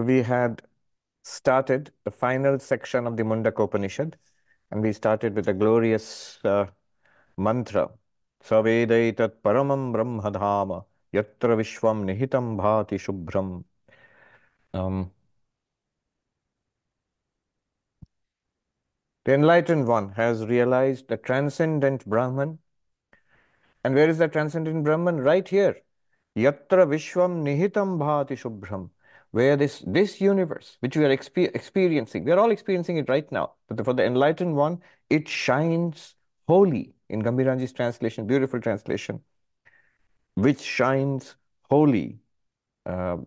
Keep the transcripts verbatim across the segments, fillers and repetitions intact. So we had started the final section of the Munda Kopanishad, and we started with a glorious uh, mantra, Savedaitat Paramam Brahmadhama Yatra Vishwam Nihitam Bhati Shubhram. Um, the enlightened one has realized the transcendent Brahman. And where is the transcendent Brahman? Right here. Yatra Vishwam Nihitam Bhati Shubhram. Where this, this universe, which we are exper experiencing, we are all experiencing it right now. But for the enlightened one, it shines holy. In Gambhiranji's translation, beautiful translation, which shines holy. Uh,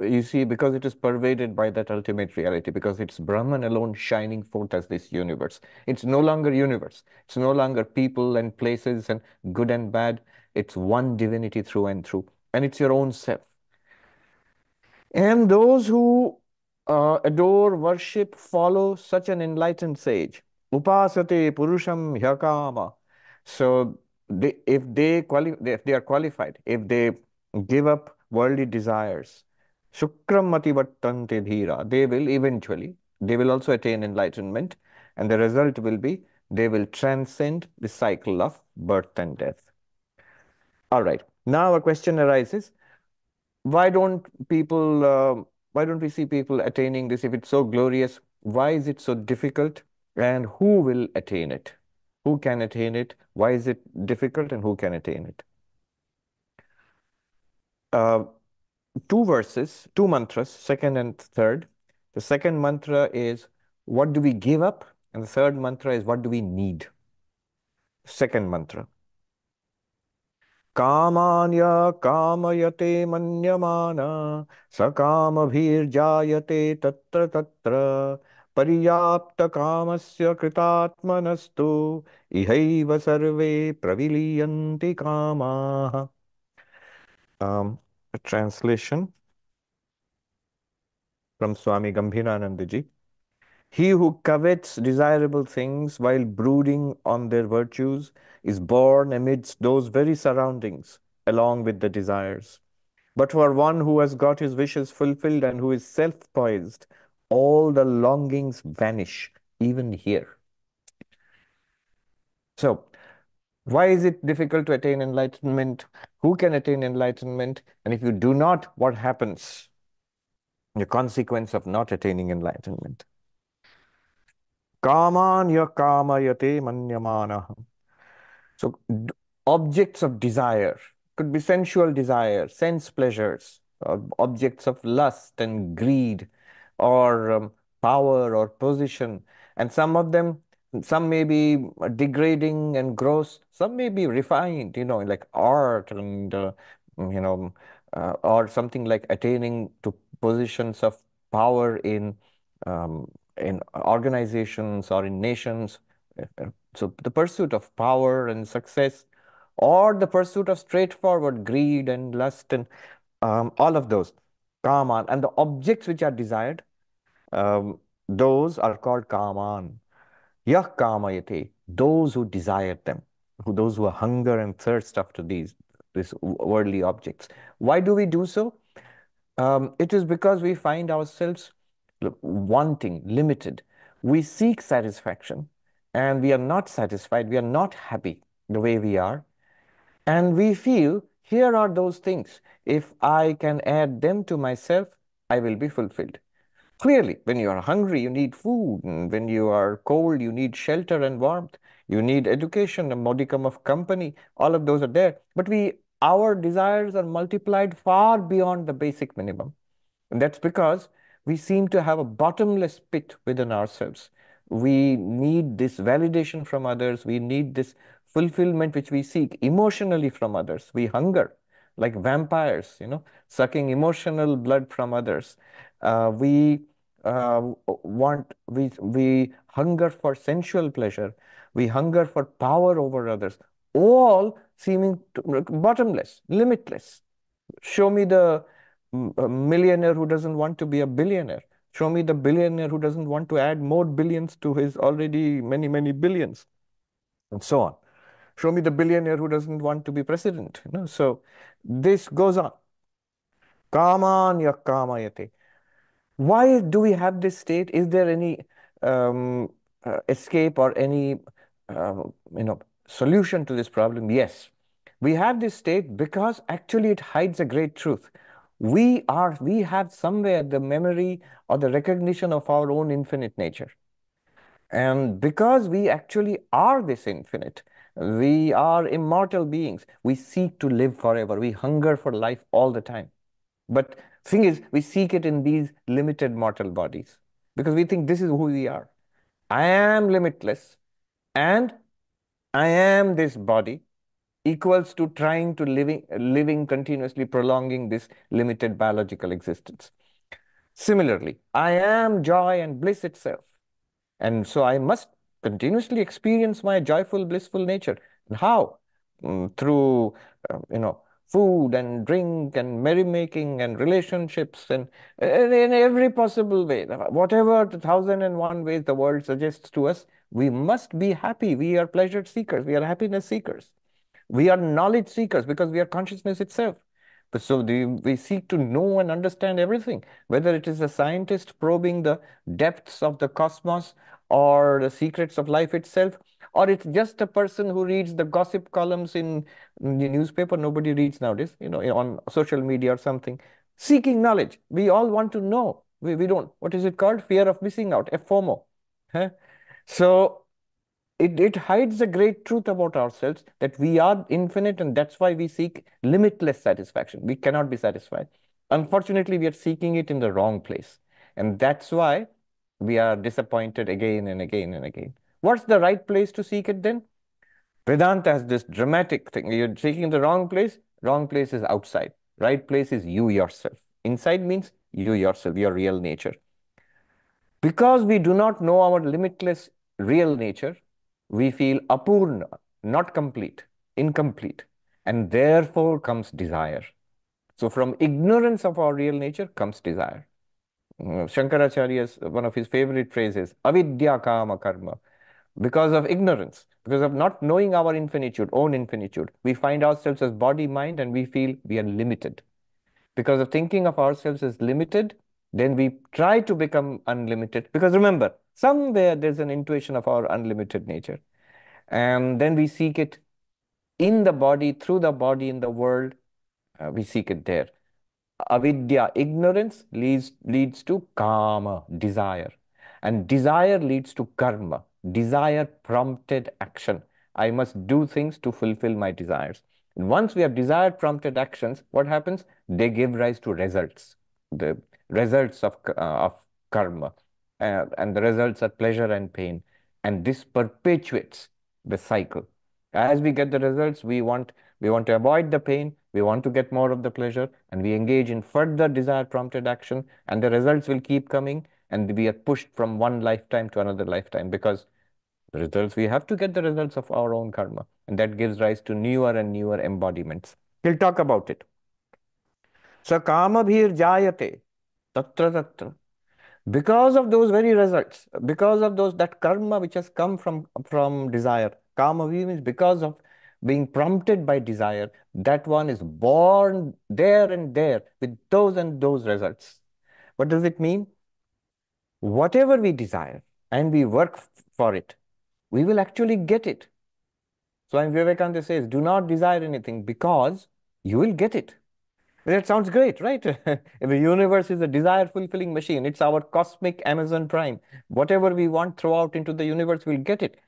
you see, because it is pervaded by that ultimate reality, because it's Brahman alone shining forth as this universe. It's no longer universe. It's no longer people and places and good and bad. It's one divinity through and through. And it's your own self. And those who uh, adore, worship, follow such an enlightened sage, Upasate Purusham Hyakama. So they, if, they quali if they are qualified, if they give up worldly desires, Shukram Mativattante Dhira, they will eventually, they will also attain enlightenment. And the result will be, they will transcend the cycle of birth and death. All right. Now a question arises. Why don't people, uh, why don't we see people attaining this if it's so glorious? Why is it so difficult? And who will attain it? Who can attain it? Why is it difficult and who can attain it? Uh, two verses, two mantras, second and third. The second mantra is, what do we give up? And the third mantra is, what do we need? Second mantra. Kamanya kamayate manyamana sakama bhir jayate tatra tatra pariyapta kamasya kritatmanastu ihaiva sarve praviliyanti kamaha. Um, a translation from Swami Gambhirananda ji. He who covets desirable things while brooding on their virtues is born amidst those very surroundings along with the desires. But for one who has got his wishes fulfilled and who is self-poised, all the longings vanish, even here. So, why is it difficult to attain enlightenment? Who can attain enlightenment? And if you do not, what happens? The consequence of not attaining enlightenment. Kamanya kamayate manyamana. So objects of desire, could be sensual desire, sense pleasures, uh, objects of lust and greed, or um, power or position. And some of them, some may be degrading and gross, some may be refined, you know, like art and, uh, you know, uh, or something like attaining to positions of power in um, in organizations or in nations. So the pursuit of power and success, or the pursuit of straightforward greed and lust and um, all of those, kaman. And the objects which are desired, um, those are called kaman. Yah kamayate, those who desire them, who those who hunger and thirst after these, these worldly objects. Why do we do so? Um, it is because we find ourselves wanting, limited. We seek satisfaction and we are not satisfied. We are not happy the way we are. And we feel, here are those things. If I can add them to myself, I will be fulfilled. Clearly, when you are hungry, you need food. And when you are cold, you need shelter and warmth. You need education, a modicum of company. All of those are there. But we, our desires are multiplied far beyond the basic minimum. And that's because we seem to have a bottomless pit within ourselves. We need this validation from others. We need this fulfillment which we seek emotionally from others. We hunger like vampires, you know, sucking emotional blood from others. Uh, we uh, want, we, we hunger for sensual pleasure. We hunger for power over others, all seeming to, bottomless, limitless. Show me the a millionaire who doesn't want to be a billionaire. Show me the billionaire who doesn't want to add more billions to his already many, many billions, and so on. Show me the billionaire who doesn't want to be president. You know? So this goes on. Kamanya kamayate. Why do we have this state? Is there any um, uh, escape or any uh, you know solution to this problem? Yes, we have this state because actually it hides a great truth. We are we have somewhere the memory or the recognition of our own infinite nature, and because we actually are this infinite, we are immortal beings. We seek to live forever. We hunger for life all the time, but thing is, we seek it in these limited mortal bodies because we think this is who we are. I am limitless and I am this body equals to trying to living, living continuously prolonging this limited biological existence. Similarly, I am joy and bliss itself. And so I must continuously experience my joyful, blissful nature. And how? Mm, through, uh, you know, food and drink and merrymaking and relationships and in every possible way, whatever the thousand and one ways the world suggests to us, we must be happy. We are pleasure seekers. We are happiness seekers. We are knowledge seekers because we are consciousness itself. But so the, we seek to know and understand everything, whether it is a scientist probing the depths of the cosmos or the secrets of life itself, or it's just a person who reads the gossip columns in the newspaper. Nobody reads nowadays, you know, on social media or something. Seeking knowledge. We all want to know. We, we don't. What is it called? Fear of missing out. FOMO. Huh? So it, it hides the great truth about ourselves that we are infinite, and that's why we seek limitless satisfaction. We cannot be satisfied. Unfortunately, we are seeking it in the wrong place. And that's why we are disappointed again and again and again. What's the right place to seek it then? Vedanta has this dramatic thing. You're seeking the wrong place. Wrong place is outside. Right place is you yourself. Inside means you yourself, your real nature. Because we do not know our limitless real nature, we feel apurna, not complete, incomplete. And therefore comes desire. So from ignorance of our real nature comes desire. Shankaracharya's, one of his favorite phrases, avidya kama karma. Because of ignorance, because of not knowing our infinitude, own infinitude, we find ourselves as body, mind, and we feel we are limited. Because of thinking of ourselves as limited, then we try to become unlimited. Because remember, somewhere there's an intuition of our unlimited nature. And then we seek it in the body, through the body, in the world. Uh, we seek it there. Avidya, ignorance, leads, leads to kama, desire. And desire leads to karma. Desire prompted action. I must do things to fulfill my desires. And once we have desire prompted actions, what happens? They give rise to results, the results of, uh, of karma. Uh, and the results are pleasure and pain. And this perpetuates the cycle. As we get the results, we want, we want to avoid the pain, we want to get more of the pleasure, and we engage in further desire prompted action, and the results will keep coming, and we are pushed from one lifetime to another lifetime because the results, we have to get the results of our own karma. And that gives rise to newer and newer embodiments. We'll talk about it. So, kama bhir jayate tatra tatra. Because of those very results, because of those that karma which has come from, from desire, kama bhir means because of being prompted by desire, that one is born there and there with those and those results. What does it mean? Whatever we desire and we work for it, we will actually get it. Swami Vivekananda says, do not desire anything because you will get it. That sounds great, right? The universe is a desire-fulfilling machine. It's our cosmic Amazon Prime. Whatever we want throughout into the universe, we'll get it.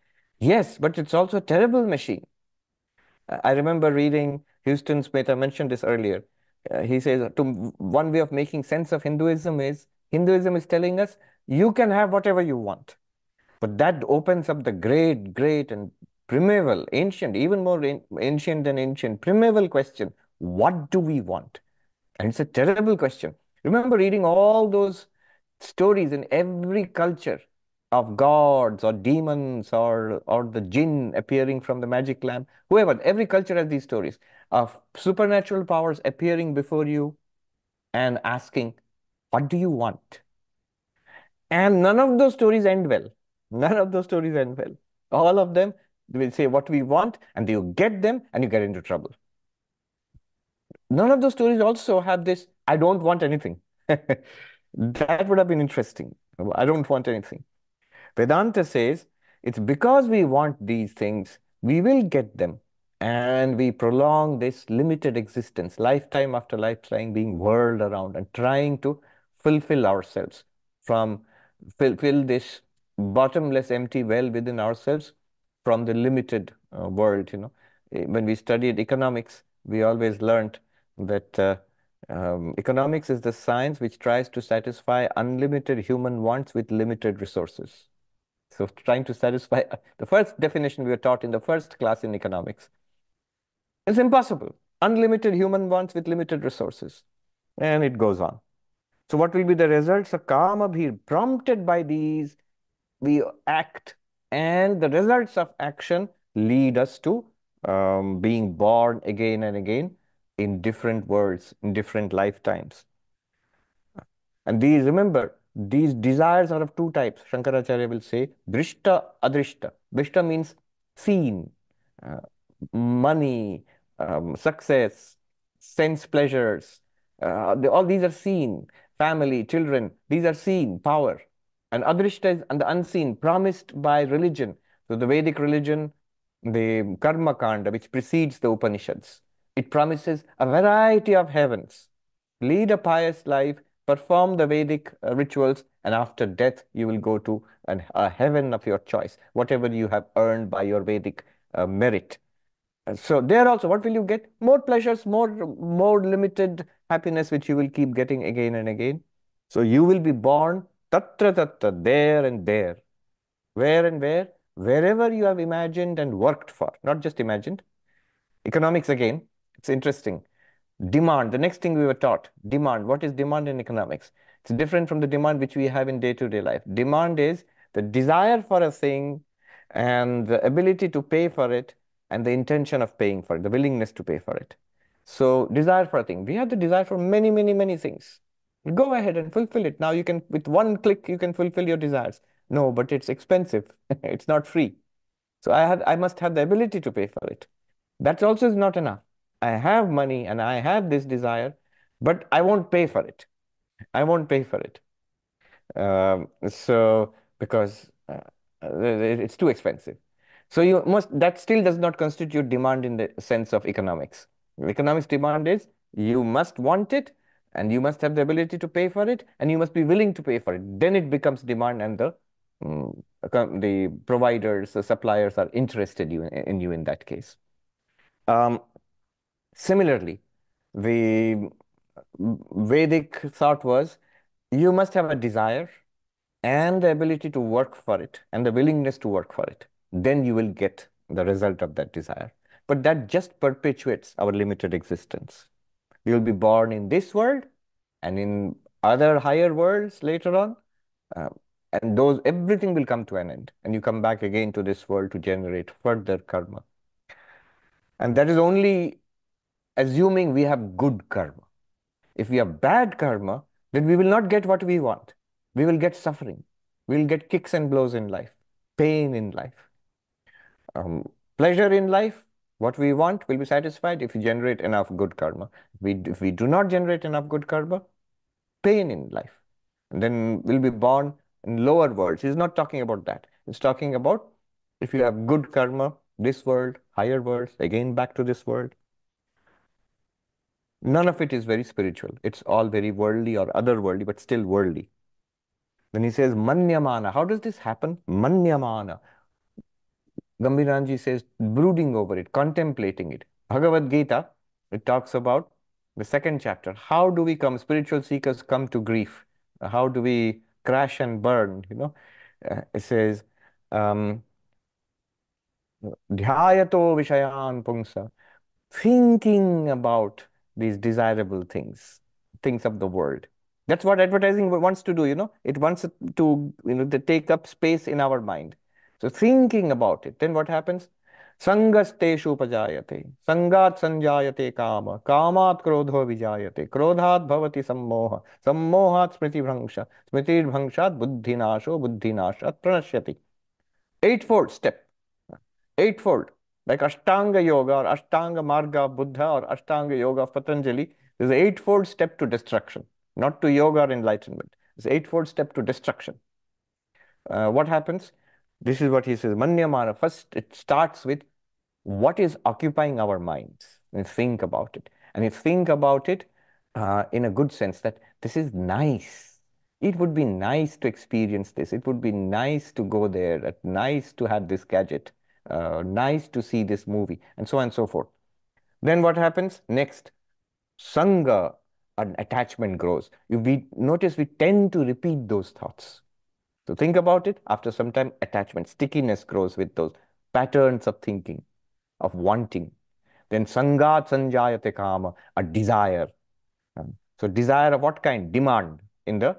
Yes, but it's also a terrible machine. I remember reading Houston Smith, I mentioned this earlier. Uh, he says, to, one way of making sense of Hinduism is, Hinduism is telling us, you can have whatever you want. But that opens up the great, great and primeval, ancient, even more ancient than ancient, primeval question, what do we want? And it's a terrible question. Remember reading all those stories in every culture of gods or demons or, or the jinn appearing from the magic lamp, whoever, every culture has these stories of supernatural powers appearing before you and asking, what do you want? And none of those stories end well. None of those stories end well. All of them will say what we want, and you get them, and you get into trouble. None of those stories also have this, I don't want anything. That would have been interesting. I don't want anything. Vedanta says, it's because we want these things, we will get them. And we prolong this limited existence, lifetime after lifetime, being whirled around and trying to fulfill ourselves from, fill, fill this bottomless empty well within ourselves from the limited uh, world, you know. When we studied economics, we always learned that uh, um, economics is the science which tries to satisfy unlimited human wants with limited resources. So trying to satisfy the first definition we were taught in the first class in economics. It's impossible. Unlimited human wants with limited resources. And it goes on. So what will be the results? So karma bhi, prompted by these, we act, and the results of action lead us to um, being born again and again in different worlds, in different lifetimes. And these, remember, these desires are of two types. Shankaracharya will say, Drishta, Adrishta. Drishta means seen, uh, money, um, success, sense pleasures. Uh, they, all these are seen. Family, children, these are seen, power. And Adrishta is and the unseen, promised by religion. So the Vedic religion, the Karma Kanda, which precedes the Upanishads, it promises a variety of heavens. Lead a pious life, perform the Vedic rituals, and after death, you will go to an, a heaven of your choice, whatever you have earned by your Vedic uh, merit. And so there also, what will you get? More pleasures, more, more limited happiness, which you will keep getting again and again. So you will be born tatra tatra, there and there. Where and where? Wherever you have imagined and worked for, not just imagined. Economics again, it's interesting. Demand, the next thing we were taught, demand. What is demand in economics? It's different from the demand which we have in day-to-day life. Demand is the desire for a thing and the ability to pay for it and the intention of paying for it, the willingness to pay for it. So desire for a thing. We have the desire for many, many, many things. Go ahead and fulfill it. Now you can, with one click, you can fulfill your desires. No, but it's expensive. It's not free. So I, have, I must have the ability to pay for it. That also is not enough. I have money and I have this desire, but I won't pay for it. I won't pay for it. Um, so, because uh, it's too expensive. So you must, that still does not constitute demand in the sense of economics. Economics demand is you must want it and you must have the ability to pay for it and you must be willing to pay for it. Then it becomes demand and the, um, the providers, the suppliers are interested in, in you in that case. Um, Similarly, the Vedic thought was, you must have a desire and the ability to work for it and the willingness to work for it. Then you will get the result of that desire. But that just perpetuates our limited existence. We will be born in this world and in other higher worlds later on. Uh, and those, everything will come to an end. And you come back again to this world to generate further karma. And that is only assuming we have good karma. If we have bad karma, then we will not get what we want. We will get suffering. We will get kicks and blows in life, pain in life. Um, pleasure in life, what we want will be satisfied if we generate enough good karma. We, if we do not generate enough good karma, pain in life. And then we'll be born in lower worlds. He's not talking about that. He's talking about if you have good karma, this world, higher worlds, again back to this world. None of it is very spiritual. It's all very worldly or otherworldly, but still worldly. When he says manyamana, how does this happen? Manyamana. Gambhiranji says brooding over it, contemplating it. Bhagavad Gita, it talks about the second chapter. How do we come, spiritual seekers come to grief? How do we crash and burn, you know? Uh, it says, um, dhyayato vishayan pungsa, thinking about these desirable things, things of the world. That's what advertising wants to do, you know. It wants to, you know, to take up space in our mind. So thinking about it, then what happens? Sangastesu pajayate, sangat sanjayate kama, kamat krodho vijayate, krodhat bhavati sammoha, sammohat smriti bhrangsha, smriti bhrangshat buddhinasho, buddhinashat pranashyati. Eightfold step, eightfold. Like Ashtanga Yoga or Ashtanga Marga of Buddha or Ashtanga Yoga of Patanjali, There's an eightfold step to destruction, not to yoga or enlightenment. It's an eightfold step to destruction. Uh, what happens? This is what he says, Manyamana. First, it starts with what is occupying our minds, and think about it. And you think about it uh, in a good sense that this is nice. It would be nice to experience this. It would be nice to go there. That nice to have this gadget. Uh, nice to see this movie, and so on and so forth. Then what happens next? Sangha, an attachment grows. You we notice we tend to repeat those thoughts. So think about it. After some time, attachment, stickiness grows with those patterns of thinking, of wanting. Then sangat sanjayate kama, a desire. So desire of what kind? Demand in the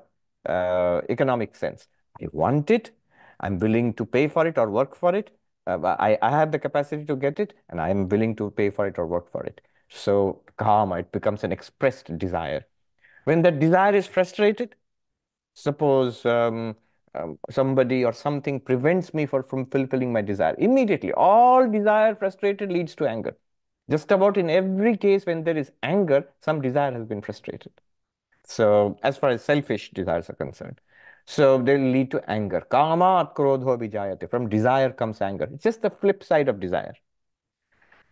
uh, economic sense. I want it. I'm willing to pay for it or work for it. Uh, I, I have the capacity to get it, and I am willing to pay for it or work for it. So karma, it becomes an expressed desire. When that desire is frustrated, suppose um, um, somebody or something prevents me for, from fulfilling my desire. Immediately, all desire frustrated leads to anger. Just about in every case when there is anger, some desire has been frustrated. So as far as selfish desires are concerned. So they lead to anger. Kama krodho vijayate. From desire comes anger. It's just the flip side of desire.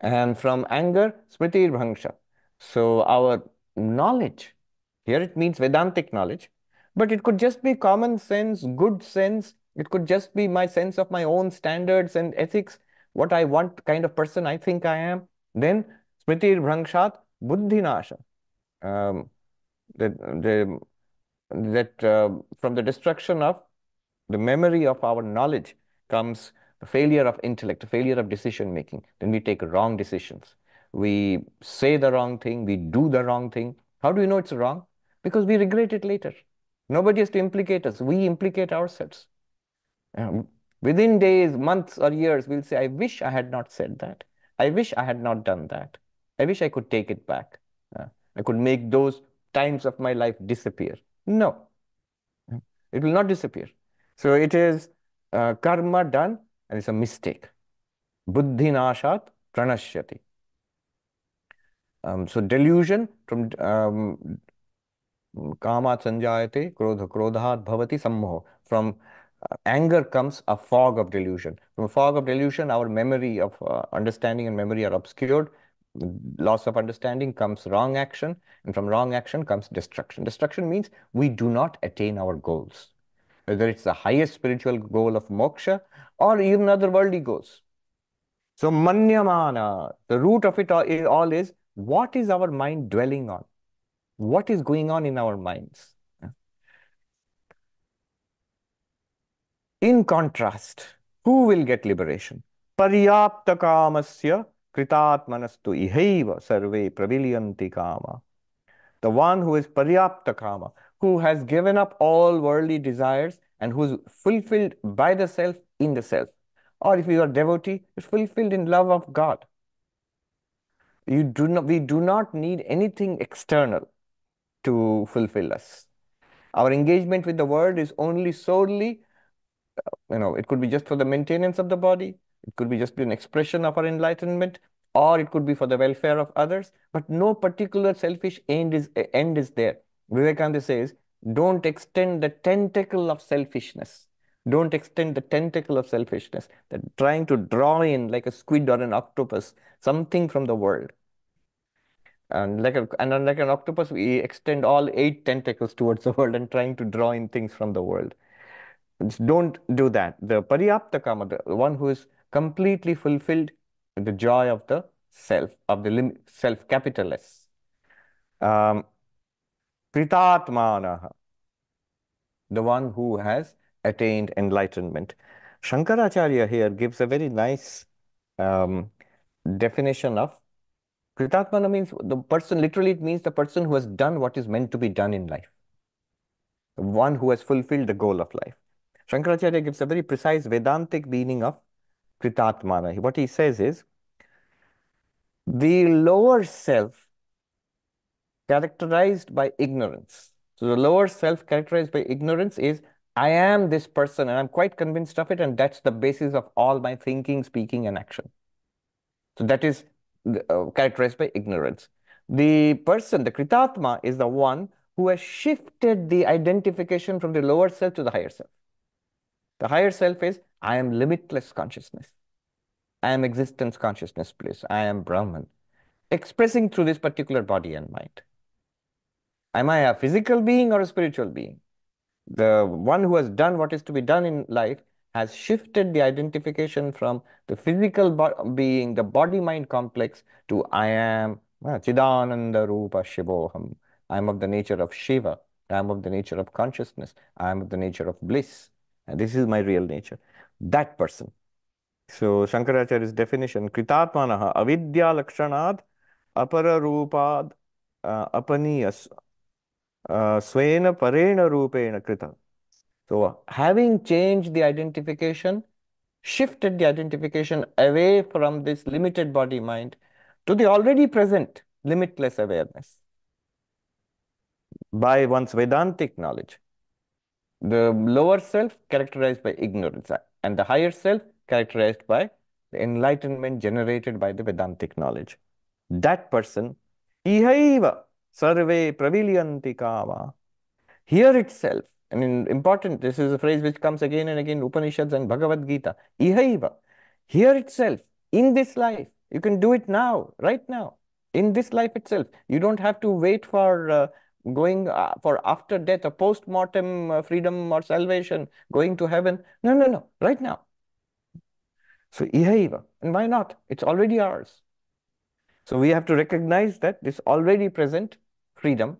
And from anger, smriti bhangsha. So our knowledge, here it means Vedantic knowledge, but it could just be common sense, good sense. It could just be my sense of my own standards and ethics, what I want, kind of person I think I am. Then smriti bhangshat buddhinasha. Um, the, the, that uh, from the destruction of the memory of our knowledge comes the failure of intellect, the failure of decision making. Then we take wrong decisions. We say the wrong thing, we do the wrong thing. How do we know it's wrong? Because we regret it later. Nobody has to implicate us. We implicate ourselves. Um, within days, months or years, we'll say, I wish I had not said that. I wish I had not done that. I wish I could take it back. Uh, I could make those times of my life disappear. No, it will not disappear. So it is uh, karma done, and it's a mistake. Buddhi nashat pranashyati. Um, so delusion from um, kama sanjayate krodha krodhat bhavati sammoh. From anger comes a fog of delusion. From a fog of delusion, our memory of uh, understanding and memory are obscured. Loss of understanding comes wrong action, and from wrong action comes destruction. Destruction means we do not attain our goals, whether it's the highest spiritual goal of moksha or even other worldly goals. So manyamana, the root of it all is, what is our mind dwelling on? What is going on in our minds? In contrast, who will get liberation? Paryapta kamasya kritatmanastu ihaiva sarve pravilyanti kama. The one who is paryapta kama, who has given up all worldly desires and who is fulfilled by the self in the self. Or if you are a devotee, it's fulfilled in love of God. You do not, we do not need anything external to fulfill us. Our engagement with the world is only solely, you know, it could be just for the maintenance of the body. It could be just an expression of our enlightenment, or it could be for the welfare of others, but no particular selfish end is, end is there. Vivekananda says, don't extend the tentacle of selfishness. Don't extend the tentacle of selfishness. That trying to draw in like a squid or an octopus, something from the world. And like, a, and like an octopus, we extend all eight tentacles towards the world and trying to draw in things from the world. Just don't do that. The paryapta kama, the one who is completely fulfilled with the joy of the self, of the self capitalist. Um, Kritatmanaha, the one who has attained enlightenment. Shankaracharya here gives a very nice um, definition of Kritatmana means the person, literally it means the person who has done what is meant to be done in life. The one who has fulfilled the goal of life. Shankaracharya gives a very precise Vedantic meaning of Kritatmana. What he says is, the lower self characterized by ignorance. So the lower self characterized by ignorance is, I am this person and I'm quite convinced of it, and that's the basis of all my thinking, speaking and action. So that is uh, characterized by ignorance. The person, the Kritatma, is the one who has shifted the identification from the lower self to the higher self. The higher self is, I am limitless consciousness. I am existence consciousness bliss. I am Brahman. Expressing through this particular body and mind. Am I a physical being or a spiritual being? The one who has done what is to be done in life has shifted the identification from the physical being, the body-mind complex, to I am Chidananda Rupa Shivoham. I am of the nature of Shiva. I am of the nature of consciousness. I am of the nature of bliss. And this is my real nature. That person. So Shankaracharya's definition, Kritatmanaha avidya lakshanad apara rupad uh, apaniyas uh, svena parena rupena krita. So uh, having changed the identification, shifted the identification away from this limited body mind to the already present limitless awareness by one's Vedantic knowledge. The lower self characterized by ignorance and the higher self characterized by the enlightenment generated by the Vedantic knowledge. That person, ihaiva sarve pravilyanti kama. Here itself, I mean, important, this is a phrase which comes again and again in Upanishads and Bhagavad Gita. Ihaiva, here itself, in this life, you can do it now, right now, in this life itself. You don't have to wait for uh, going uh, for after death, a post-mortem uh, freedom or salvation, going to heaven. No, no, no, right now. So, ihaiva, and why not? It's already ours. So, we have to recognize that this already present freedom,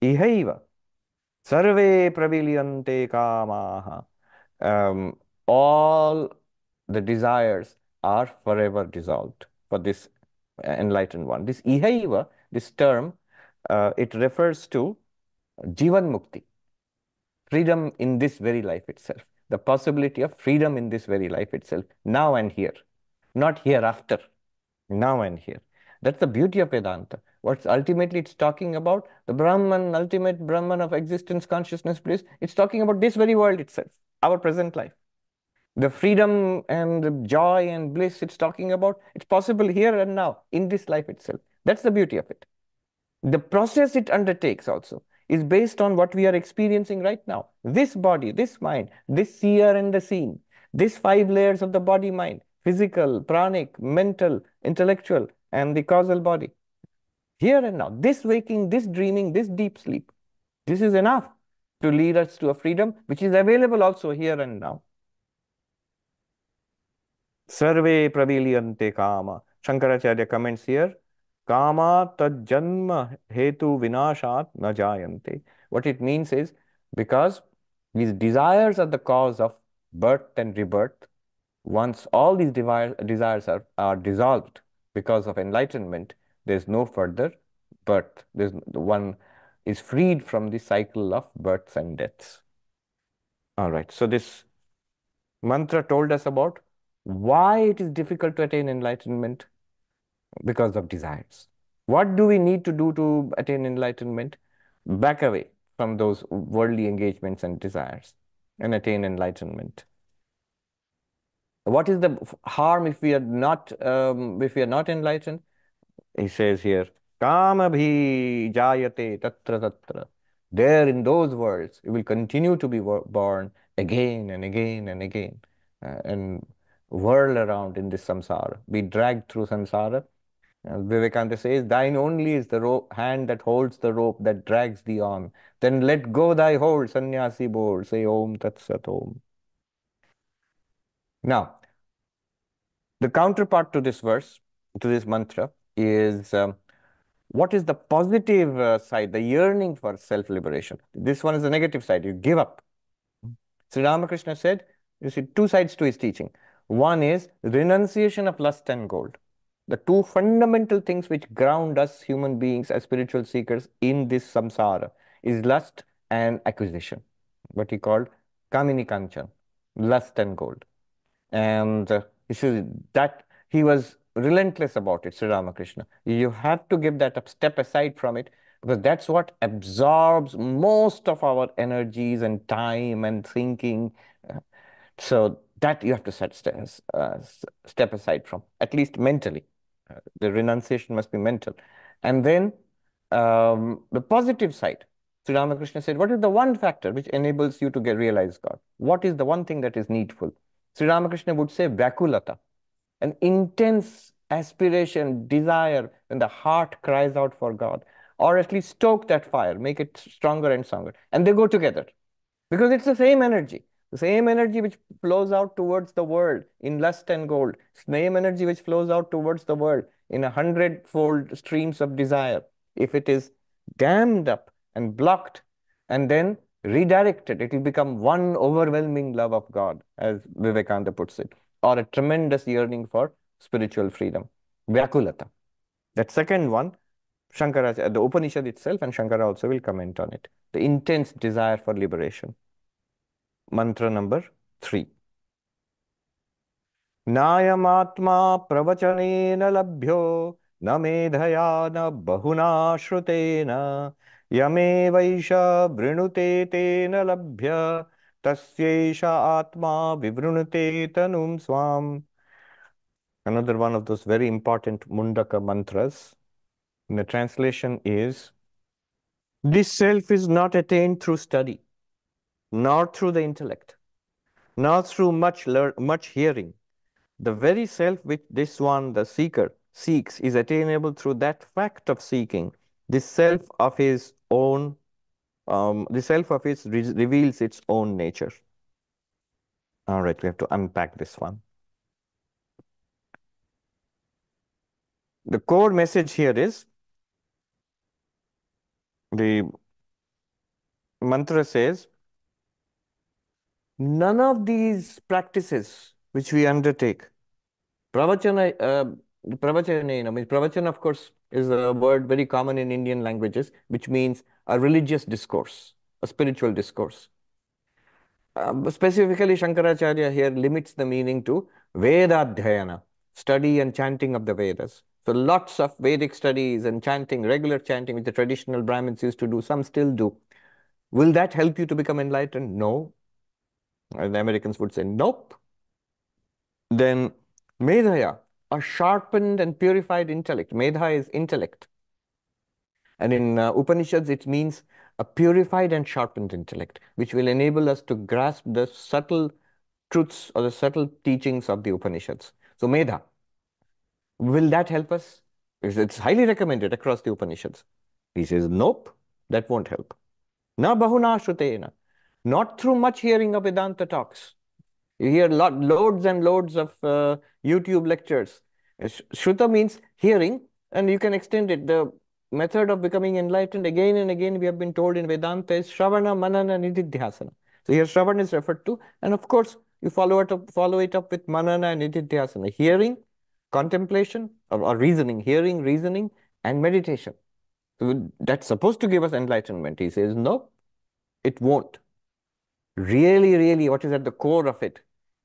ihaiva, sarve pravilyante kamaha, um, all the desires are forever dissolved for this enlightened one. This ihaiva, this term, uh, it refers to jivan mukti, freedom in this very life itself. The possibility of freedom in this very life itself, now and here, not hereafter, now and here. That's the beauty of Vedanta. What's ultimately it's talking about, the Brahman, ultimate Brahman of existence, consciousness, bliss, it's talking about this very world itself, our present life. The freedom and the joy and bliss it's talking about, it's possible here and now, in this life itself. That's the beauty of it. The process it undertakes also is based on what we are experiencing right now. This body, this mind, this seer and the seen, these five layers of the body-mind, physical, pranic, mental, intellectual, and the causal body. Here and now, this waking, this dreaming, this deep sleep, this is enough to lead us to a freedom which is available also here and now. Sarve pravilyante kama. Shankaracharya comments here. Kama tad janma hetu vinashat na jayante. What it means is, because these desires are the cause of birth and rebirth, once all these desires are, are dissolved because of enlightenment, there is no further birth. There's, one is freed from the cycle of births and deaths. Alright, so this mantra told us about why it is difficult to attain enlightenment. Because of desires. What do we need to do to attain enlightenment? Back away from those worldly engagements and desires and attain enlightenment. What is the harm if we are not um, if we are not enlightened? He says here, Kama bhi jayate tatra tatra. There in those worlds, you will continue to be born again and again and again uh, and whirl around in this samsara, be dragged through samsara. And Vivekananda says, thine only is the rope, hand that holds the rope that drags thee on. Then let go thy hold, sannyasi bold, say Om Tat Sat Om. Now, the counterpart to this verse, to this mantra, is um, what is the positive uh, side, the yearning for self-liberation. This one is the negative side, you give up. Sri Ramakrishna said, you see, two sides to his teaching. One is renunciation of lust and gold. The two fundamental things which ground us human beings as spiritual seekers in this samsara is lust and acquisition, what he called kamini kanchan, lust and gold. And uh, he says that he was relentless about it, Sri Ramakrishna. You have to give that a step aside from it because that's what absorbs most of our energies and time and thinking. So that you have to set steps, uh, step aside from, at least mentally. The renunciation must be mental. And then um, the positive side, Sri Ramakrishna said, what is the one factor which enables you to get realize God? What is the one thing that is needful? Sri Ramakrishna would say vyakulata, an intense aspiration, desire, when the heart cries out for God, or at least stoke that fire, make it stronger and stronger. And they go together because it's the same energy. The same energy which flows out towards the world in lust and gold. Same energy which flows out towards the world in a hundredfold streams of desire. If it is dammed up and blocked and then redirected, it will become one overwhelming love of God, as Vivekananda puts it, or a tremendous yearning for spiritual freedom. Vyakulata. That second one, Shankaracharya, the Upanishad itself, and Shankara also will comment on it. The intense desire for liberation. Mantra number three. Nayam atma pravachanena labhyo na medhaya na bahuna shrutena yamevaisha vrinute tena labhya tasyesha atma vivrunute tanum swam. Another one of those very important Mundaka mantras. And the translation is, this self is not attained through study, nor through the intellect, nor through much lear much hearing. The very self which this one, the seeker, seeks is attainable through that fact of seeking. This self of his own, um, the self of his re reveals its own nature. All right, we have to unpack this one. The core message here is, the mantra says, none of these practices which we undertake, pravachana, uh, pravachana, means pravachana, of course, is a word very common in Indian languages, which means a religious discourse, a spiritual discourse. Uh, specifically, Shankaracharya here limits the meaning to Vedadhyayana, study and chanting of the Vedas. So lots of Vedic studies and chanting, regular chanting, which the traditional Brahmins used to do, some still do. Will that help you to become enlightened? No. And the Americans would say, nope. Then medhaya, a sharpened and purified intellect. Medha is intellect. And in uh, Upanishads, it means a purified and sharpened intellect, which will enable us to grasp the subtle truths or the subtle teachings of the Upanishads. So medha, will that help us? It's highly recommended across the Upanishads. He says, nope, that won't help. Na bahuna shrutena. Not through much hearing of Vedanta talks. You hear lot, loads and loads of uh, YouTube lectures. Shruta means hearing, and you can extend it. The method of becoming enlightened again and again, we have been told in Vedanta, is Shravana, Manana, Nididhyasana. So here Shravana is referred to, and of course, you follow it up, follow it up with Manana and Nididhyasana. Hearing, contemplation, or, or reasoning. Hearing, reasoning, and meditation. So that's supposed to give us enlightenment. He says, no, it won't. Really, really, what is at the core of it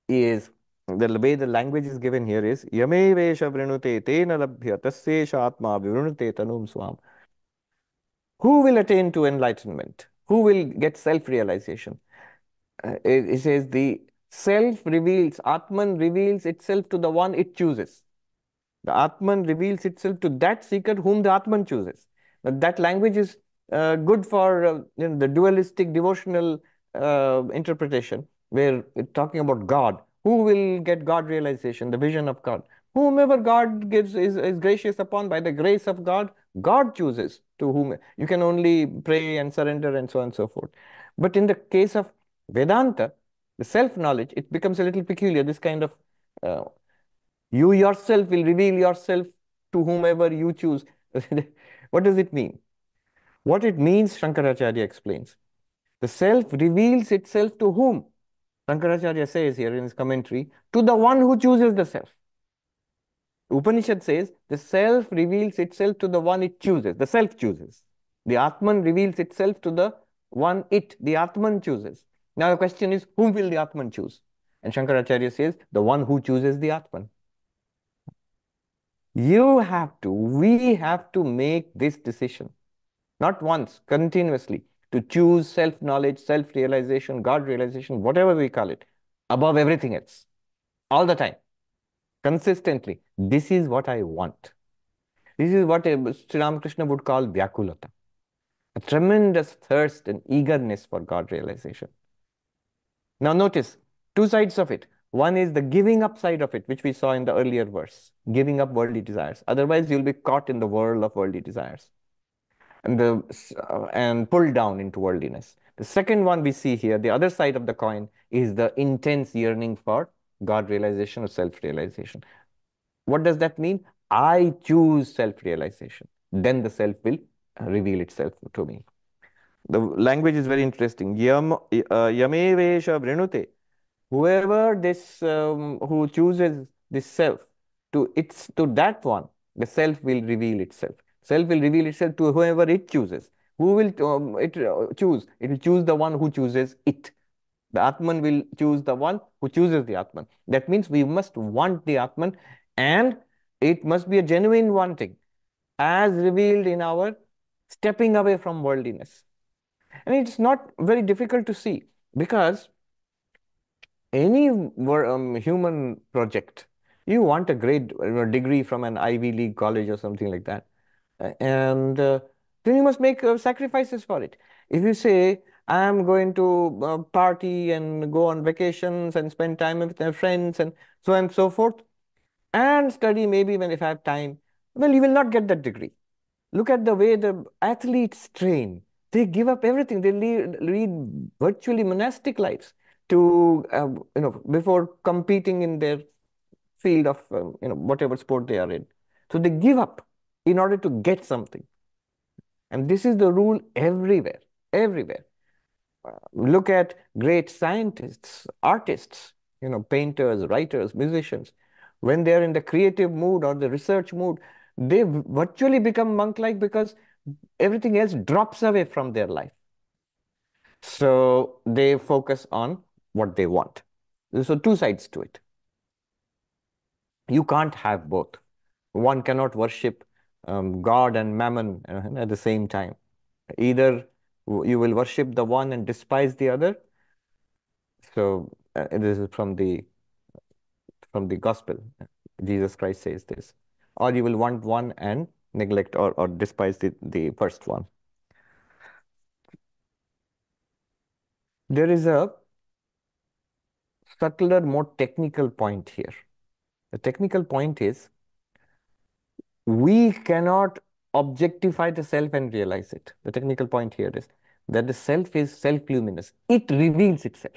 is the way the language is given here is Yamevesha Vrinute Tena Labhya Tasyesha Atma Vrinute Tanum Swam. Who will attain to enlightenment? Who will get self-realization? Uh, it, it says the self reveals, Atman reveals itself to the one it chooses. The Atman reveals itself to that seeker whom the Atman chooses. Now, that language is uh, good for uh, you know, the dualistic devotional Uh, interpretation, where it's talking about God. Who will get God realization, the vision of God? Whomever God gives is, is gracious upon by the grace of God, God chooses to whom. You can only pray and surrender and so on and so forth. But in the case of Vedanta, the self-knowledge, it becomes a little peculiar, this kind of, uh, you yourself will reveal yourself to whomever you choose. What does it mean? What it means, Shankaracharya explains. The self reveals itself to whom? Shankaracharya says here in his commentary, to the one who chooses the self. Upanishad says, the self reveals itself to the one it chooses. The self chooses. The Atman reveals itself to the one it, the Atman chooses. Now the question is, whom will the Atman choose? And Shankaracharya says, the one who chooses the Atman. You have to, we have to make this decision. Not once, continuously. To choose self-knowledge, self-realization, God-realization, whatever we call it, above everything else, all the time, consistently. This is what I want. This is what Sri Ramakrishna would call Vyakulata, a tremendous thirst and eagerness for God realization. Now notice, two sides of it. One is the giving up side of it, which we saw in the earlier verse, giving up worldly desires. Otherwise, you'll be caught in the whirl of worldly desires and, the, uh, and pulled down into worldliness. The second one we see here, the other side of the coin, is the intense yearning for God realization or self-realization. What does that mean? I choose self-realization. Then the self will reveal itself to me. The language is very interesting. Yam, uh, yamevesha vrinute. Whoever this, um, who chooses this self, to its to that one, the self will reveal itself. Self will reveal itself to whoever it chooses. Who will um, it uh, choose? It will choose the one who chooses it. The Atman will choose the one who chooses the Atman. That means we must want the Atman, and it must be a genuine wanting, as revealed in our stepping away from worldliness. And it's not very difficult to see, because any um, human project, you want a grade or a degree from an Ivy League college or something like that, and uh, then you must make uh, sacrifices for it. If you say, I am going to uh, party and go on vacations and spend time with my friends and so on and so forth, and study maybe when if I have time, well, you will not get that degree. Look at the way the athletes train. They give up everything. They lead, lead virtually monastic lives to uh, you know before competing in their field of um, you know whatever sport they are in. So they give up in order to get something, and this is the rule everywhere. Everywhere. Uh, look at great scientists, artists, you know, painters, writers, musicians. When they are in the creative mood or the research mood, they virtually become monk-like, because everything else drops away from their life. So they focus on what they want. So two sides to it. You can't have both. One cannot worship um, God and Mammon uh, at the same time. Either you will worship the one and despise the other. So uh, this is from the from the gospel. Jesus Christ says this. Or you will want one and neglect or, or despise the, the first one. There is a subtler, more technical point here. The technical point is, we cannot objectify the self and realize it. The technical point here is that the self is self-luminous. It reveals itself.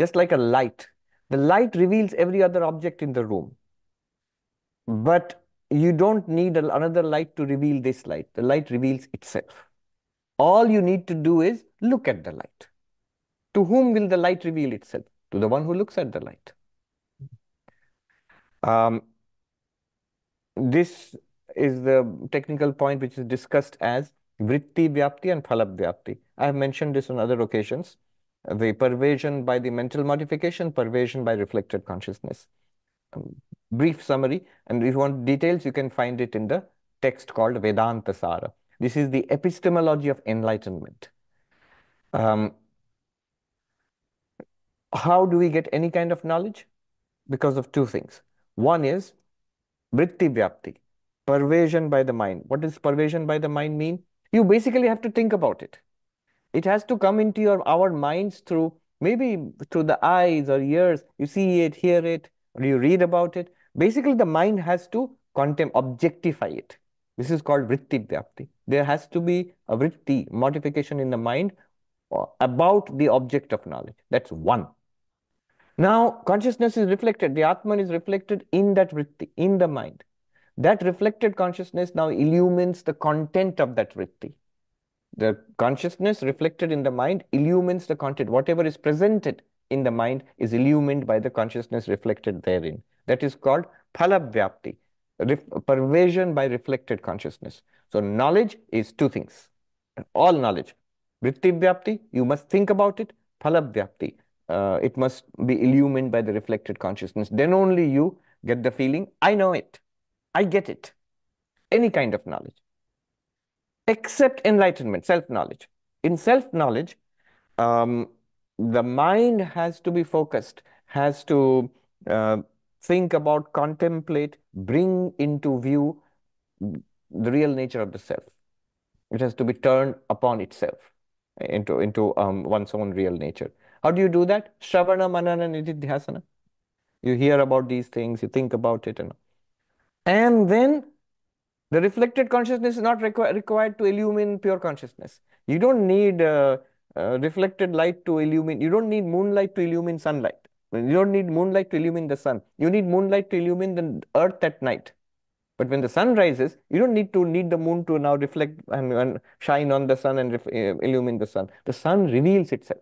Just like a light. The light reveals every other object in the room. But you don't need another light to reveal this light. The light reveals itself. All you need to do is look at the light. To whom will the light reveal itself? To the one who looks at the light. Um, this is the technical point which is discussed as Vritti Vyapti and Phala Vyapti. I have mentioned this on other occasions. The pervasion by the mental modification, pervasion by reflected consciousness. Um, brief summary, and if you want details, you can find it in the text called Vedanta Sara. This is the epistemology of enlightenment. Um, how do we get any kind of knowledge? Because of two things. One is Vritti Vyapti, pervasion by the mind. What does pervasion by the mind mean? You basically have to think about it. It has to come into your our minds through, maybe through the eyes or ears. You see it, hear it, or you read about it. Basically, the mind has to contemplate, objectify it. This is called Vritti Vyapti. There has to be a vritti, modification in the mind about the object of knowledge. That's one. Now, consciousness is reflected. The Atman is reflected in that vritti, in the mind. That reflected consciousness now illumines the content of that vritti. The consciousness reflected in the mind illumines the content. Whatever is presented in the mind is illumined by the consciousness reflected therein. That is called Phala Vyapti, pervasion by reflected consciousness. So knowledge is two things, all knowledge. Vritti Vyapti, you must think about it. Phala Vyapti, uh, it must be illumined by the reflected consciousness. Then only you get the feeling, I know it, I get it. Any kind of knowledge, except enlightenment, self-knowledge. In self-knowledge, um, the mind has to be focused, has to uh, think about, contemplate, bring into view the real nature of the self. It has to be turned upon itself into, into um, one's own real nature. How do you do that? Shravana, Manana, Nididhyasana. You hear about these things, you think about it. And, and then the reflected consciousness is not requ required to illumine pure consciousness. You don't need uh, uh, reflected light to illumine. You don't need moonlight to illumine sunlight. You don't need moonlight to illumine the sun. You need moonlight to illumine the earth at night. But when the sun rises, you don't need to need the moon to now reflect and, and shine on the sun and illumine the sun. The sun reveals itself.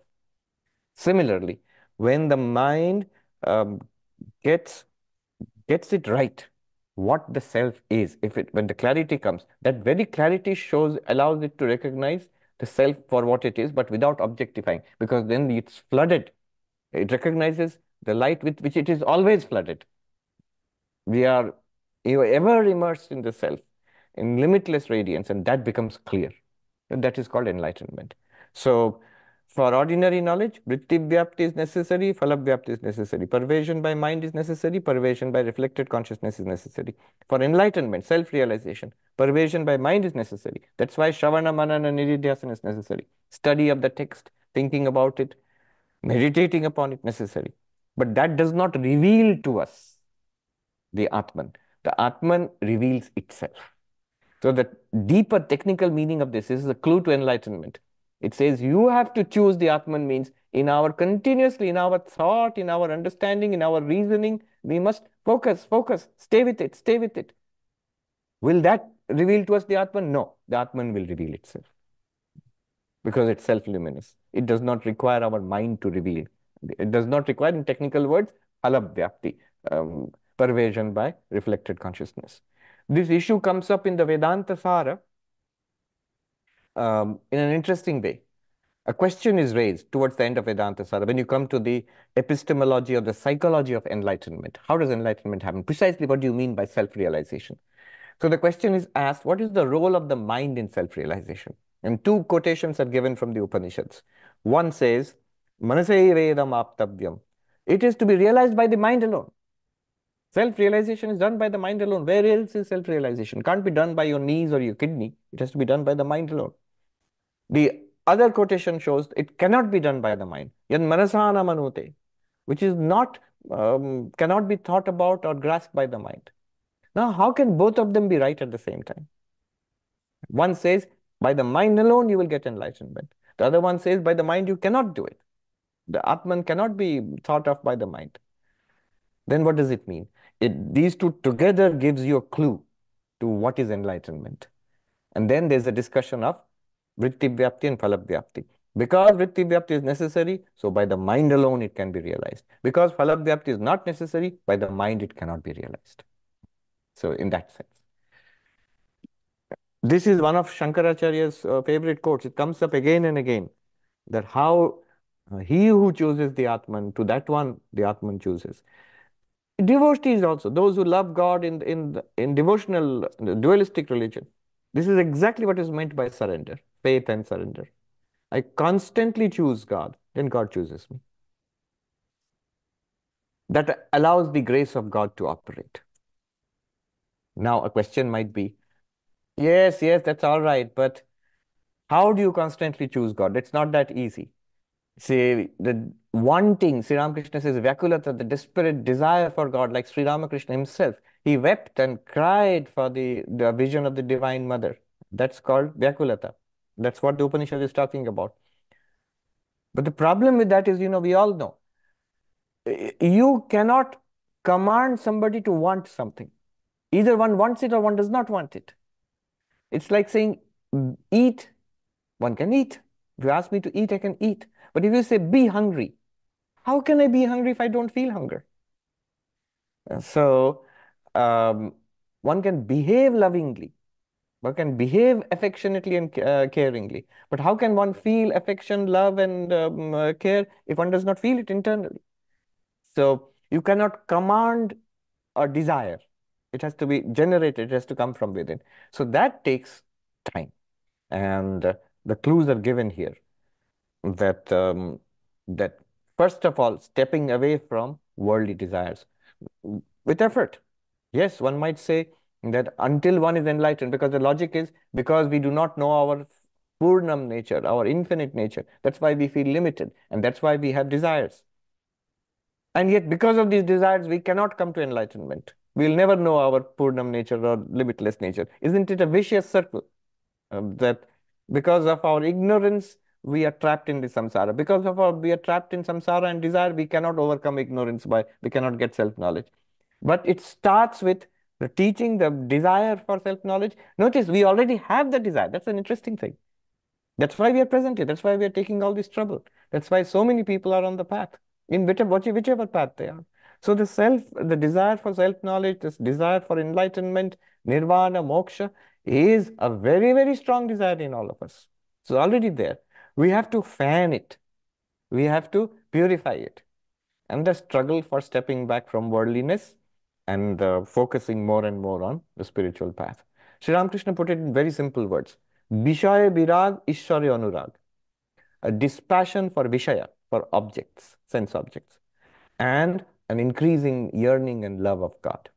Similarly, when the mind um, gets, gets it right, what the self is, if it when the clarity comes, that very clarity shows, allows it to recognize the self for what it is, but without objectifying, because then it's flooded. It recognizes the light with which it is always flooded. We are ever immersed in the self, in limitless radiance, and that becomes clear. And that is called enlightenment. So, for ordinary knowledge, Vritti Vyapti is necessary, Phala Vyapti is necessary. Pervasion by mind is necessary, pervasion by reflected consciousness is necessary. For enlightenment, self-realization, pervasion by mind is necessary. That's why Shravana, Manana, Nididhyasana is necessary. Study of the text, thinking about it, meditating upon it necessary. But that does not reveal to us the Atman. The Atman reveals itself. So the deeper technical meaning of this is the clue to enlightenment. It says you have to choose the Atman means in our continuously, in our thought, in our understanding, in our reasoning, we must focus, focus, stay with it, stay with it. Will that reveal to us the Atman? No, the Atman will reveal itself. Because it's self-luminous. It does not require our mind to reveal. It does not require, in technical words, Phala Vyapti, um, pervasion by reflected consciousness. This issue comes up in the Vedanta Sara um, in an interesting way. A question is raised towards the end of Vedanta Sara when you come to the epistemology or the psychology of enlightenment. How does enlightenment happen? Precisely what do you mean by self-realization? So the question is asked, what is the role of the mind in self-realization? And two quotations are given from the Upanishads. One says, Manasai Vedam Aptavyam. It is to be realized by the mind alone. Self-realization is done by the mind alone. Where else is self-realization? Can't be done by your knees or your kidney. It has to be done by the mind alone. The other quotation shows it cannot be done by the mind. Yad Manasana Manute, which is not, um, cannot be thought about or grasped by the mind. Now, how can both of them be right at the same time? One says, by the mind alone, you will get enlightenment. The other one says, by the mind, you cannot do it. The Atman cannot be thought of by the mind. Then what does it mean? It, these two together gives you a clue to what is enlightenment. And then there's a discussion of Vritti Vyapti and Phala Vyapti. Because Vritti Vyapti is necessary, so by the mind alone, it can be realized. Because Phala Vyapti is not necessary, by the mind, it cannot be realized. So in that sense. This is one of Shankaracharya's uh, favorite quotes. It comes up again and again that how uh, he who chooses the Atman, to that one the Atman chooses. Devotees also, those who love God in, in, in devotional, in dualistic religion. This is exactly what is meant by surrender, faith and surrender. I constantly choose God, then God chooses me. That allows the grace of God to operate. Now a question might be, yes, yes, that's all right. But how do you constantly choose God? It's not that easy. See, the wanting, Sri Ramakrishna says, Vyakulata, the desperate desire for God, like Sri Ramakrishna himself. He wept and cried for the, the vision of the Divine Mother. That's called Vyakulata. That's what the Upanishad is talking about. But the problem with that is, you know, we all know, you cannot command somebody to want something. Either one wants it or one does not want it. It's like saying, eat, one can eat. If you ask me to eat, I can eat. But if you say, be hungry, how can I be hungry if I don't feel hunger? So, um, one can behave lovingly. One can behave affectionately and uh, caringly. But how can one feel affection, love, and um, uh, care if one does not feel it internally? So, you cannot command or desire. It has to be generated, it has to come from within. So that takes time. And uh, the clues are given here that, um, that first of all, stepping away from worldly desires. with effort. Yes, one might say that until one is enlightened, because the logic is, because we do not know our Purnam nature, our infinite nature, that's why we feel limited, and that's why we have desires. And yet, because of these desires, we cannot come to enlightenment. We'll never know our Purnam nature or limitless nature. Isn't it a vicious circle uh, that because of our ignorance, we are trapped in the samsara? Because of our, we are trapped in samsara and desire, we cannot overcome ignorance by, we cannot get self-knowledge. But it starts with the teaching, the desire for self-knowledge. Notice, we already have the desire. That's an interesting thing. That's why we are present here. That's why we are taking all this trouble. That's why so many people are on the path, in whichever, whichever path they are. So the self, the desire for self-knowledge, this desire for enlightenment, nirvana, moksha, is a very, very strong desire in all of us. It's already there. We have to fan it. We have to purify it. And the struggle for stepping back from worldliness and uh, focusing more and more on the spiritual path. Sri Ramakrishna put it in very simple words. Vishaya virag, Ishwarya anurag. A dispassion for Vishaya, for objects, sense objects. And an increasing yearning and love of God.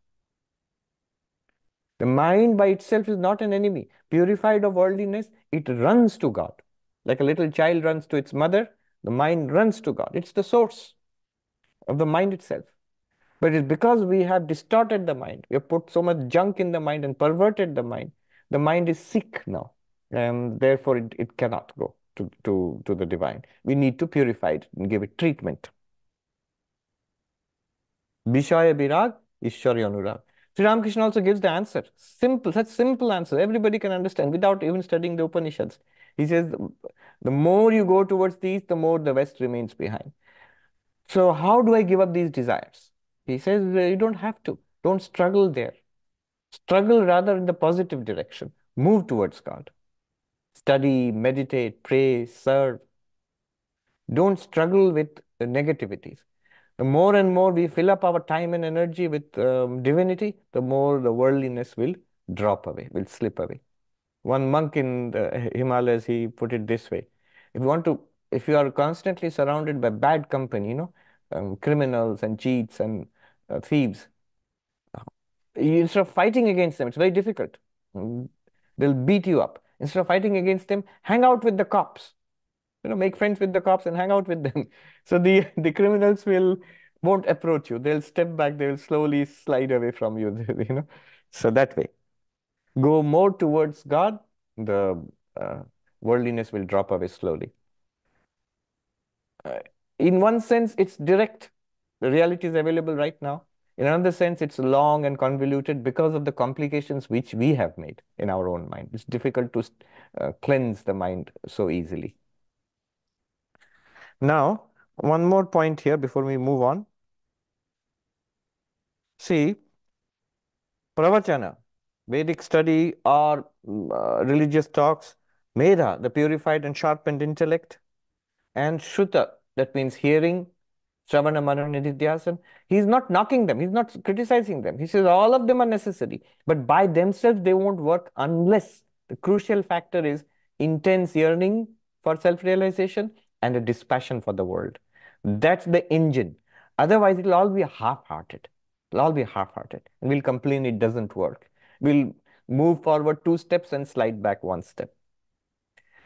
The mind by itself is not an enemy. Purified of worldliness, it runs to God. Like a little child runs to its mother, the mind runs to God. It's the source of the mind itself. But it's because we have distorted the mind, we have put so much junk in the mind and perverted the mind, the mind is sick now, and therefore it, it cannot go to, to, to the divine. We need to purify it and give it treatment. Vishaya virag, Ishwarya anurag. Sri Ramakrishna also gives the answer. Simple, such simple answer. Everybody can understand without even studying the Upanishads. He says, the more you go towards the east, the more the west remains behind. So how do I give up these desires? He says, you don't have to. Don't struggle there. Struggle rather in the positive direction. Move towards God. Study, meditate, pray, serve. Don't struggle with the negativities. The more and more we fill up our time and energy with um, divinity, the more the worldliness will drop away, will slip away. One monk in the Himalayas, he put it this way. If you want to, if you are constantly surrounded by bad company, you know, um, criminals and cheats and uh, thieves, instead of fighting against them, it's very difficult. They'll beat you up. Instead of fighting against them, hang out with the cops. You know, make friends with the cops and hang out with them. So the, the criminals will, won't approach you. They'll step back. They'll slowly slide away from you, you know. So that way. Go more towards God. The uh, worldliness will drop away slowly. Uh, in one sense, it's direct. The reality is available right now. In another sense, it's long and convoluted because of the complications which we have made in our own mind. It's difficult to uh, cleanse the mind so easily. Now, one more point here before we move on. See, pravachana, Vedic study or uh, religious talks, medha, the purified and sharpened intellect, and shruta, that means hearing, shravana, manana, nididhyasana. He's not knocking them, he's not criticizing them. He says all of them are necessary, but by themselves they won't work unless the crucial factor is intense yearning for self-realization and a dispassion for the world. That's the engine. Otherwise, it'll all be half-hearted. It'll all be half-hearted. And we'll complain it doesn't work. We'll move forward two steps and slide back one step.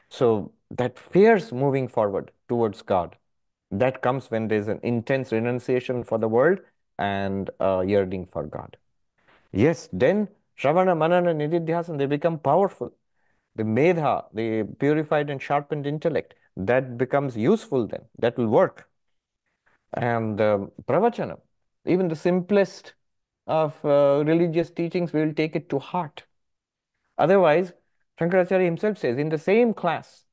So that fierce moving forward towards God, that comes when there's an intense renunciation for the world and uh, yearning for God. Yes, then Shravana, Manana, Nididhyasana, they become powerful. The medha, the purified and sharpened intellect, that becomes useful then, that will work. And uh, pravachana, even the simplest of uh, religious teachings, we will take it to heart. Otherwise, Shankaracharya himself says, in the same class,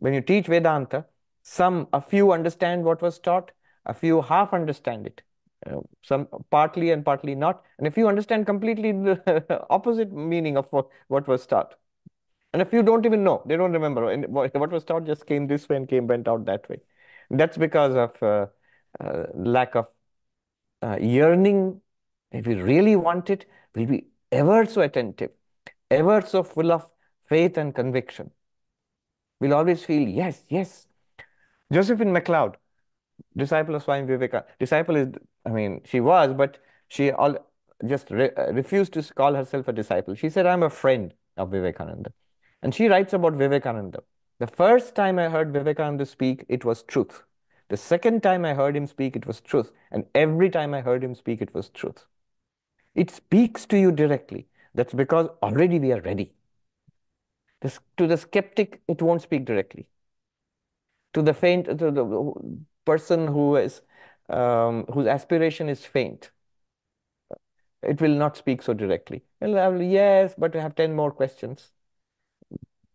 when you teach Vedanta, some, a few understand what was taught, a few half understand it, uh, some partly and partly not, and a few understand completely the opposite meaning of what, what was taught. And a few don't even know, they don't remember. And what was taught just came this way and came went out that way. That's because of uh, uh, lack of uh, yearning. If we really want it, we'll be ever so attentive, ever so full of faith and conviction. We'll always feel, yes, yes. Josephine MacLeod, disciple of Swami Vivekananda, disciple is, I mean, she was, but She all just re refused to call herself a disciple. She said, I'm a friend of Vivekananda. And she writes about Vivekananda. The first time I heard Vivekananda speak, it was truth. The second time I heard him speak, it was truth. And every time I heard him speak, it was truth. It speaks to you directly. That's because already we are ready. This, to the skeptic, it won't speak directly. To the faint, to the person who is, um, whose aspiration is faint, it will not speak so directly. Well, yes, but I have ten more questions.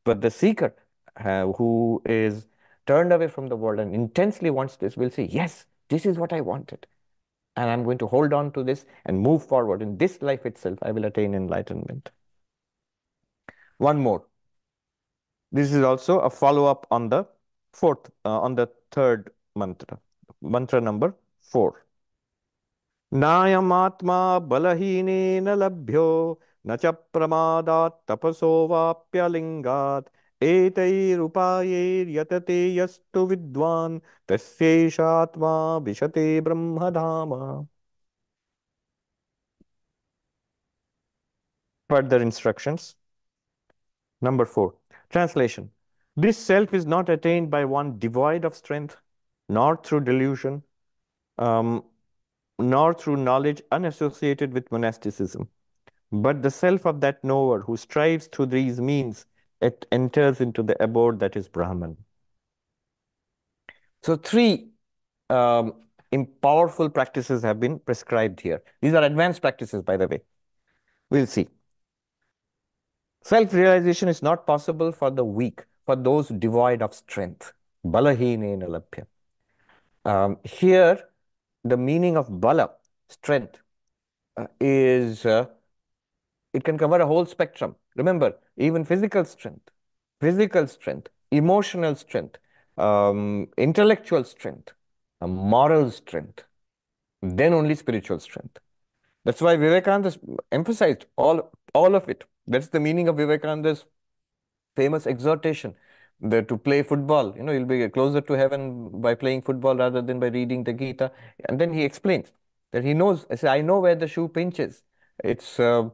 But the seeker uh, who is turned away from the world and intensely wants this will say, yes, this is what I wanted. And I'm going to hold on to this and move forward. In this life itself, I will attain enlightenment. One more. This is also a follow-up on the fourth, uh, on the third mantra. Mantra number four. Nayam atma balahine na labhyo na cha pramadat tapasovapyalingat etai rupaye yatate yastu vidwan tasyeshatma vishate brahmadhama. Further instructions. Number four. Translation. This self is not attained by one devoid of strength, nor through delusion, um, nor through knowledge unassociated with monasticism. But the self of that knower who strives through these means, it enters into the abode that is Brahman. So three um, powerful practices have been prescribed here. These are advanced practices, by the way. We'll see. Self-realization is not possible for the weak, for those devoid of strength. Balahine nalabhya. Um, here, the meaning of bala, strength, uh, is, uh, it can cover a whole spectrum. Remember, even physical strength, physical strength, emotional strength, um, intellectual strength, uh, moral strength, then only spiritual strength. That's why Vivekananda emphasized all, all of it. That's the meaning of Vivekananda's famous exhortation, the, to play football. You know, you'll be closer to heaven by playing football rather than by reading the Gita. And then he explains that he knows, I, say, I know where the shoe pinches. It's uh,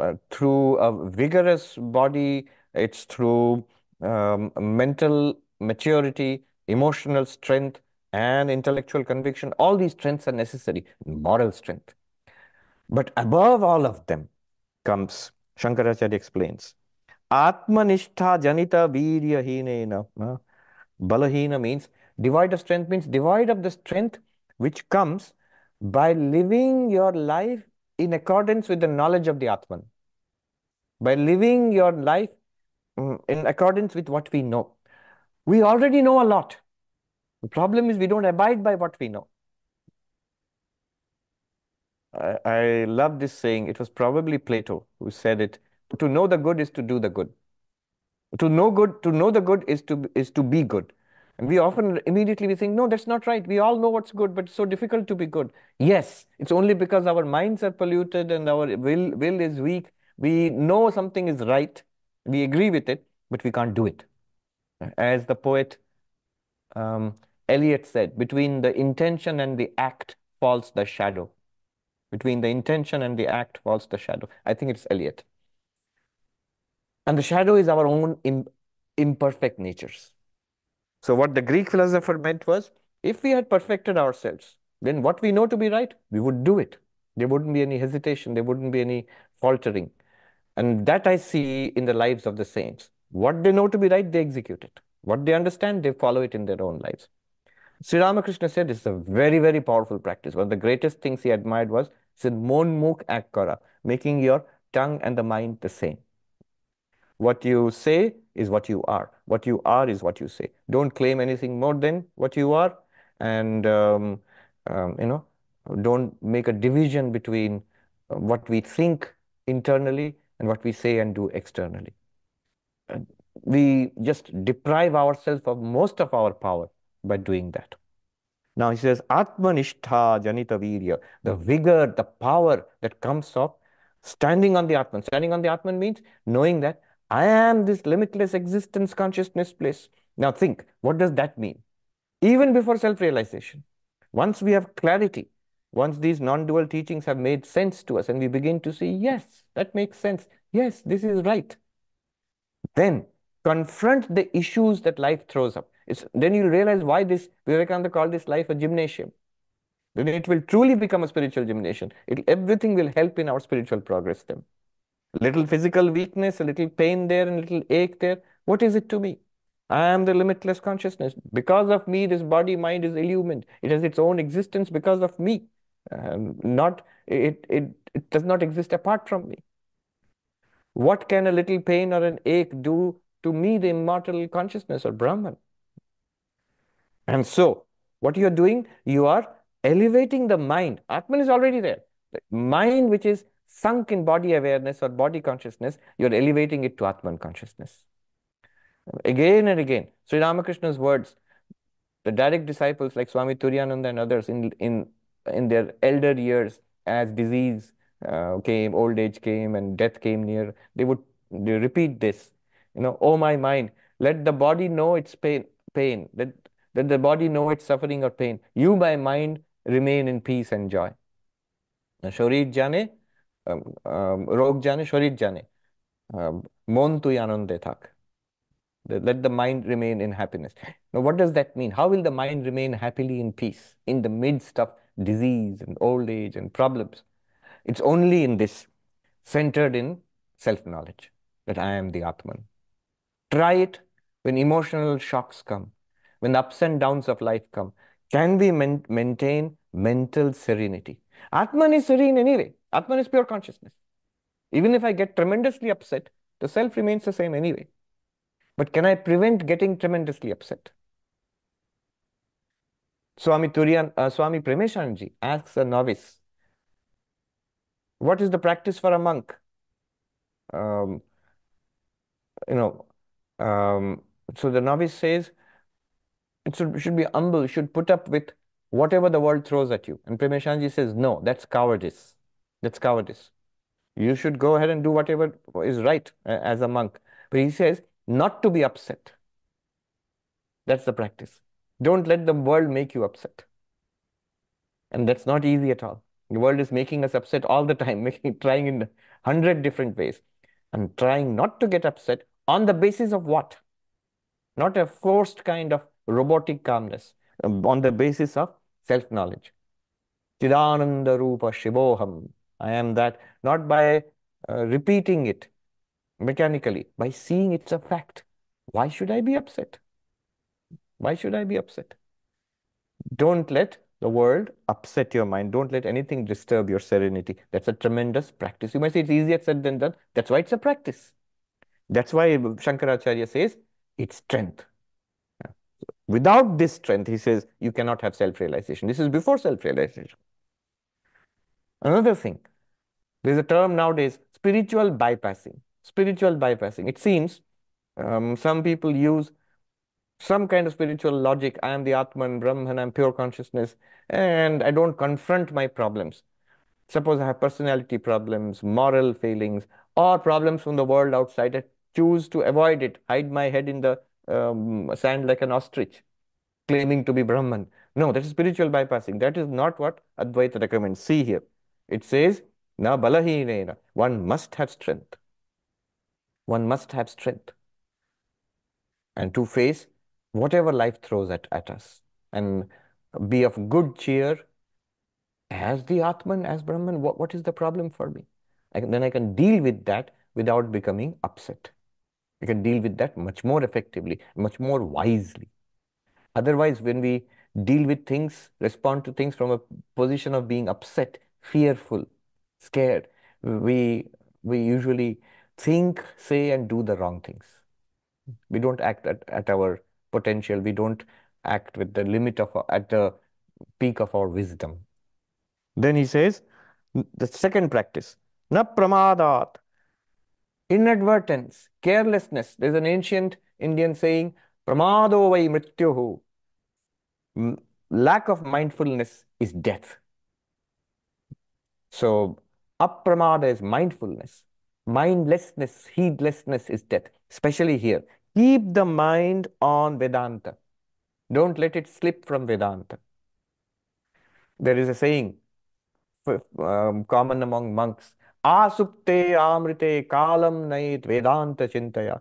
uh, through a vigorous body. It's through um, mental maturity, emotional strength, and intellectual conviction. All these strengths are necessary, moral strength. But above all of them comes, Shankaracharya explains, Atmanishtha janita viryahinena. Uh, balahina means, devoid of strength means devoid of the strength which comes by living your life in accordance with the knowledge of the Atman. By living your life um, in accordance with what we know. We already know a lot. The problem is we don't abide by what we know. I love this saying. It was probably Plato who said it. To know the good is to do the good. To know good, to know the good is to is to be good. And we often immediately we think, no, that's not right. We all know what's good, but it's so difficult to be good. Yes, it's only because our minds are polluted and our will will is weak. We know something is right. We agree with it, but we can't do it. As the poet um, Eliot said, between the intention and the act falls the shadow. Between the intention and the act falls the shadow. I think it's Eliot. And the shadow is our own im imperfect natures. So what the Greek philosopher meant was, if we had perfected ourselves, then what we know to be right, we would do it. There wouldn't be any hesitation. There wouldn't be any faltering. And that I see in the lives of the saints. What they know to be right, they execute it. What they understand, they follow it in their own lives. Sri Ramakrishna said, it's a very, very powerful practice. One of the greatest things he admired was, he said, Mon Mukh Akkara, making your tongue and the mind the same. What you say is what you are. What you are is what you say. Don't claim anything more than what you are. And, um, um, you know, don't make a division between what we think internally and what we say and do externally. And we just deprive ourselves of most of our power by doing that. Now he says, Atmanishtha janita virya, the vigor, the power that comes of standing on the Atman. Standing on the Atman means knowing that I am this limitless existence consciousness place. Now think, what does that mean? Even before self-realization, once we have clarity, Once these non-dual teachings have made sense to us and we begin to see, yes, that makes sense. Yes, this is right. Then confront the issues that life throws up. It's, then you'll realize why this Vivekananda called this life a gymnasium. Then it will truly become a spiritual gymnasium. It, everything will help in our spiritual progress then. Little physical weakness, a little pain there, and a little ache there. What is it to me? I am the limitless consciousness. Because of me, this body, mind is illumined. It has its own existence because of me. Um, not it, it it does not exist apart from me. What can a little pain or an ache do to me, the immortal consciousness or Brahman? And so, what you are doing, you are elevating the mind. Atman is already there. The mind which is sunk in body awareness or body consciousness, you are elevating it to Atman consciousness. Again and again, Sri Ramakrishna's words, the direct disciples like Swami Turiyananda and others in in in their elder years, as disease uh, came, old age came, and death came near, they would they repeat this, you know, oh my mind, let the body know its pain, pain. Let, let the body know its suffering or pain. You, my mind, remain in peace and joy. Shorit jane, rog jane, shorit jane, mon tu anande thak. Let the mind remain in happiness. Now, what does that mean? How will the mind remain happily in peace in the midst of disease and old age and problems? It's only in this, centered in self-knowledge, that I am the Atman. Try it when emotional shocks come, when ups and downs of life come. Can we men- maintain mental serenity? Atman is serene anyway. Atman is pure consciousness. Even if I get tremendously upset, the self remains the same anyway. But can I prevent getting tremendously upset? Swami Turiyan, uh, Swami Premeshanji asks a novice, what is the practice for a monk? Um, you know, um, so the novice says, it should, should be humble, should put up with whatever the world throws at you. And Premeshanji says, no, that's cowardice. That's cowardice. You should go ahead and do whatever is right uh, as a monk. But he says, not to be upset. That's the practice. Don't let the world make you upset. And that's not easy at all. The world is making us upset all the time, making, trying in a hundred different ways. And trying not to get upset on the basis of what? Not a forced kind of robotic calmness, on the basis of self-knowledge. Chidananda Rupa Shivoham. I am that, not by uh, repeating it mechanically, by seeing it's a fact. Why should I be upset? Why should I be upset? Don't let the world upset your mind. Don't let anything disturb your serenity. That's a tremendous practice. You might say it's easier said than done. That's why it's a practice. That's why Shankaracharya says it's strength. Without this strength, he says, you cannot have self-realization. This is before self-realization. Another thing, there's a term nowadays, spiritual bypassing. Spiritual bypassing. It seems um, some people use some kind of spiritual logic. I am the Atman, Brahman, I am pure consciousness, and I don't confront my problems. Suppose I have personality problems, moral failings, or problems from the world outside. I choose to avoid it, hide my head in the um, sand like an ostrich, claiming to be Brahman. No, that is spiritual bypassing. That is not what Advaita recommends. See here. It says, na balahinena. One must have strength. One must have strength. And to face whatever life throws at, at us, and be of good cheer as the Atman, as Brahman. What, what is the problem for me? I can, then I can deal with that without becoming upset. I can deal with that much more effectively, much more wisely. Otherwise, when we deal with things, respond to things from a position of being upset, fearful, scared, we, we usually think, say, and do the wrong things. We don't act at, at our potential. We don't act with the limit of, our, at the peak of our wisdom. Then he says, the second practice, na pramadat, inadvertence, carelessness. There's an ancient Indian saying, pramado vai mrityuhu. Lack of mindfulness is death. So, apramada is mindfulness. Mindlessness, heedlessness is death. Especially here. Keep the mind on Vedanta. Don't let it slip from Vedanta. There is a saying, um, common among monks. Asupte amrite kalam nait vedanta chintaya.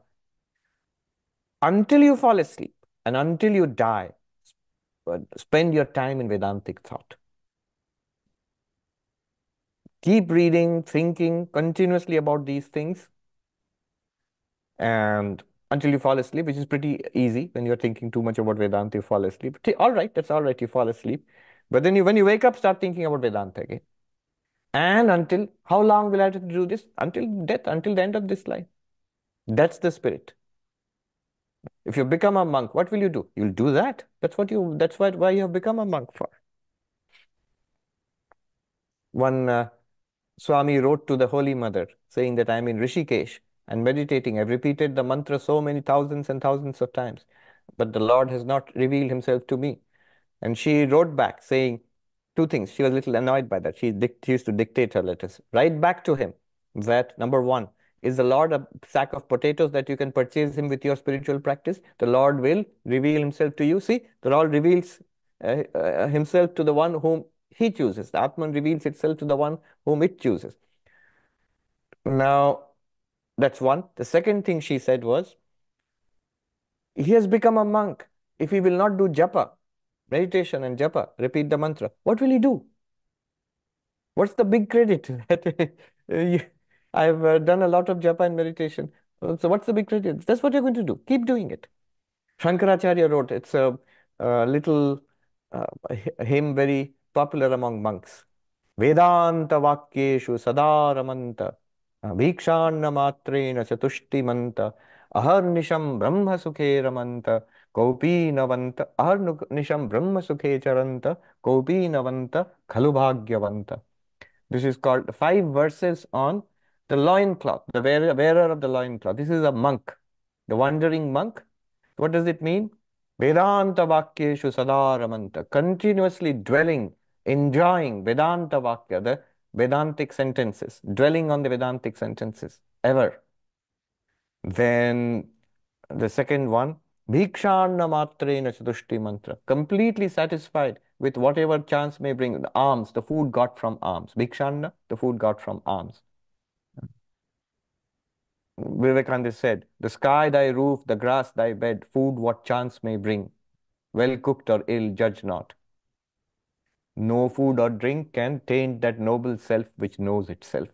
Until you fall asleep and until you die, spend your time in Vedantic thought. Keep reading, thinking continuously about these things, and until you fall asleep, which is pretty easy. When you're thinking too much about Vedanta, you fall asleep. All right, that's all right, you fall asleep. But then you, when you wake up, start thinking about Vedanta again. And until, how long will I have to do this? Until death, until the end of this life. That's the spirit. If you become a monk, what will you do? You'll do that. That's what you, that's why, why you have become a monk for. One uh, Swami wrote to the Holy Mother saying that I'm in Rishikesh and meditating. I've repeated the mantra so many thousands and thousands of times, but the Lord has not revealed himself to me. And she wrote back saying two things. She was a little annoyed by that. She, she used to dictate her letters. Write back to him that, number one, is the Lord a sack of potatoes that you can purchase him with your spiritual practice? The Lord will reveal himself to you. See, the Lord reveals uh, uh, himself to the one whom he chooses. The Atman reveals itself to the one whom it chooses. Now, that's one. The second thing she said was, he has become a monk. If he will not do japa, meditation and japa, repeat the mantra, what will he do? What's the big credit that you... I've uh, done a lot of japa and meditation. So what's the big credit? That's what you're going to do. Keep doing it. Shankaracharya wrote, it's a, a little uh, hymn very popular among monks. Vedanta vakyeshu sadaramanta vikshana matrena chatushti manta aharnisham brahma sukhe ramanta kopinavanta aharnisham brahma sukhe charanta kopinavanta khalubhagyavanta. This is called five verses on the loincloth, the wearer, wearer of the loincloth. This is a monk, the wandering monk. What does it mean? Vedanta vakyeshu sadaramanta. Continuously dwelling, enjoying Vedanta vakya, the Vedantic sentences. Dwelling on the Vedantic sentences, ever. Then the second one, bhikshana matrena chatushti mantra. Completely satisfied with whatever chance may bring. The alms, the food got from alms. Bhikshana, the food got from alms. Vivekananda said, the sky thy roof, the grass thy bed, food what chance may bring, well cooked or ill, judge not. No food or drink can taint that noble self which knows itself.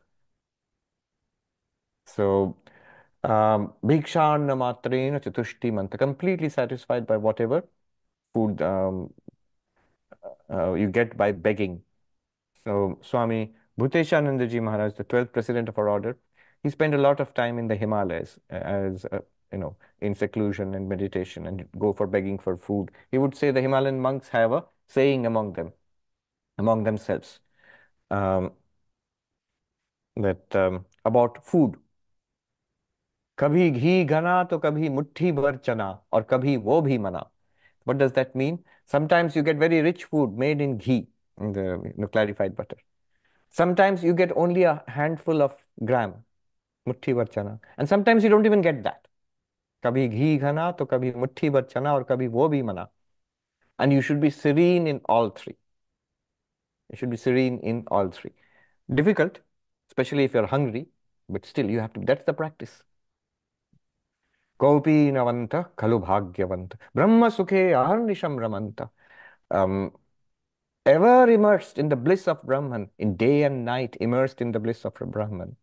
So, bhikshana matrena chatushti manta, completely satisfied by whatever food um, uh, you get by begging. So, Swami Bhuteshanandaji Maharaj, the twelfth president of our order, he spent a lot of time in the Himalayas as, uh, you know, in seclusion and meditation and go for begging for food. He would say the Himalayan monks have a saying among them, among themselves, um, that um, about food. Kabhi ghi ghana to kabhi muthi bhar chana or kabhi wo bhi mana. What does that mean? Sometimes you get very rich food made in ghee, in the, in the clarified butter. Sometimes you get only a handful of gram. Muthi bhar chana. And sometimes you don't even get that. Kabhi ghi ghana to kabhi muthi bhar chana or kabhi wo bhi mana. And you should be serene in all three. You should be serene in all three. Difficult, especially if you're hungry, but still you have to, that's the practice. Kopi navanta kalu bhagyavanta. Brahma sukhe aharnisham ramanta. Um, ever immersed in the bliss of Brahman, in day and night immersed in the bliss of Brahman.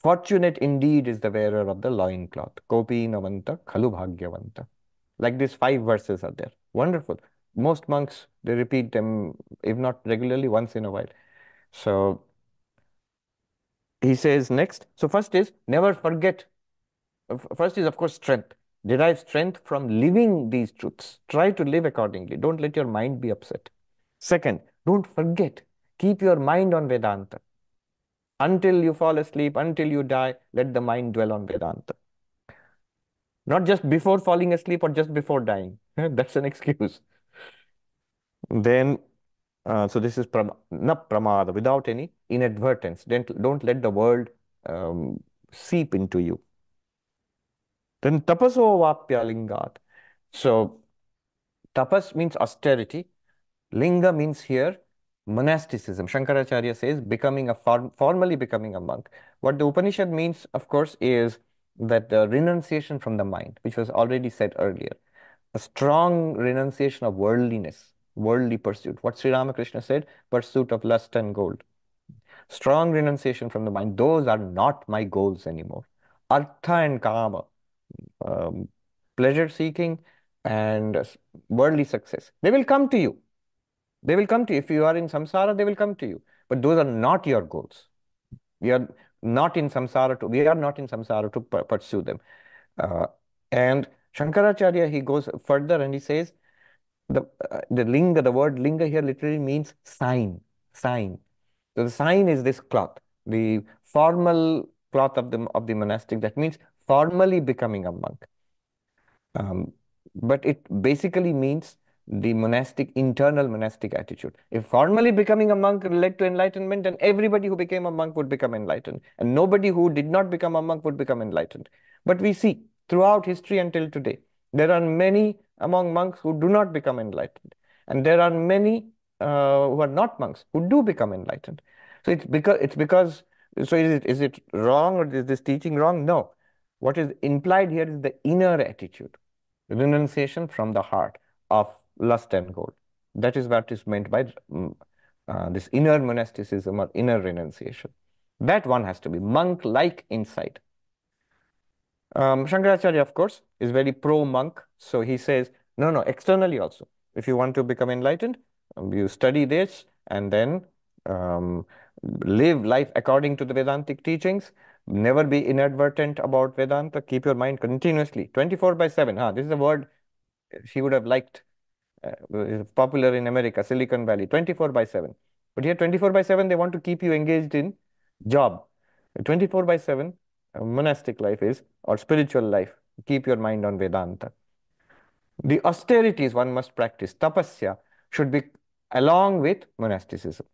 Fortunate indeed is the wearer of the loincloth. Kopi navanta khalu bhagyavanta. Like these five verses are there. Wonderful. Most monks, they repeat them, if not regularly, once in a while. So, he says next. So, first is, never forget. First is, of course, strength. Derive strength from living these truths. Try to live accordingly. Don't let your mind be upset. Second, don't forget. Keep your mind on Vedanta. Until you fall asleep, until you die, let the mind dwell on Vedanta. Not just before falling asleep or just before dying. That's an excuse. Then, uh, so this is pram na pramada, without any inadvertence. Don't, don't let the world um, seep into you. Then tapaso vapya lingat. So, tapas means austerity. Linga means here monasticism. Shankaracharya says becoming a form, formally becoming a monk. What the Upanishad means, of course, is that the renunciation from the mind, which was already said earlier, a strong renunciation of worldliness, worldly pursuit. What Sri Ramakrishna said, pursuit of lust and gold. Strong renunciation from the mind. Those are not my goals anymore. Artha and Kama, um, pleasure seeking and worldly success. They will come to you. They will come to you. If you are in samsara, they will come to you. But those are not your goals. We are not in samsara to, we are not in samsara to pursue them. Uh, and Shankaracharya, he goes further and he says, the, uh, the linga, the word linga here literally means sign, sign. So the sign is this cloth, the formal cloth of the, of the monastic. That means formally becoming a monk. Um, but it basically means the monastic, internal monastic attitude. If formally becoming a monk led to enlightenment, then everybody who became a monk would become enlightened. And nobody who did not become a monk would become enlightened. But we see throughout history until today, there are many among monks who do not become enlightened. And there are many Uh, who are not monks, who do become enlightened. So it's because, it's because so is it, is it wrong or is this teaching wrong? No. What is implied here is the inner attitude, renunciation from the heart of lust and gold. That is what is meant by uh, this inner monasticism or inner renunciation. That one has to be monk-like inside. Um, Shankaracharya, of course, is very pro-monk. So he says, no, no, externally also. If you want to become enlightened, you study this and then um, live life according to the Vedantic teachings. Never be inadvertent about Vedanta. Keep your mind continuously, twenty-four by seven. Huh? This is a word she would have liked. Uh, popular in America, Silicon Valley, twenty-four by seven. But here, twenty-four by seven, they want to keep you engaged in job. twenty-four by seven, uh, monastic life is, or spiritual life, keep your mind on Vedanta. The austerities one must practice, tapasya, should be along with monasticism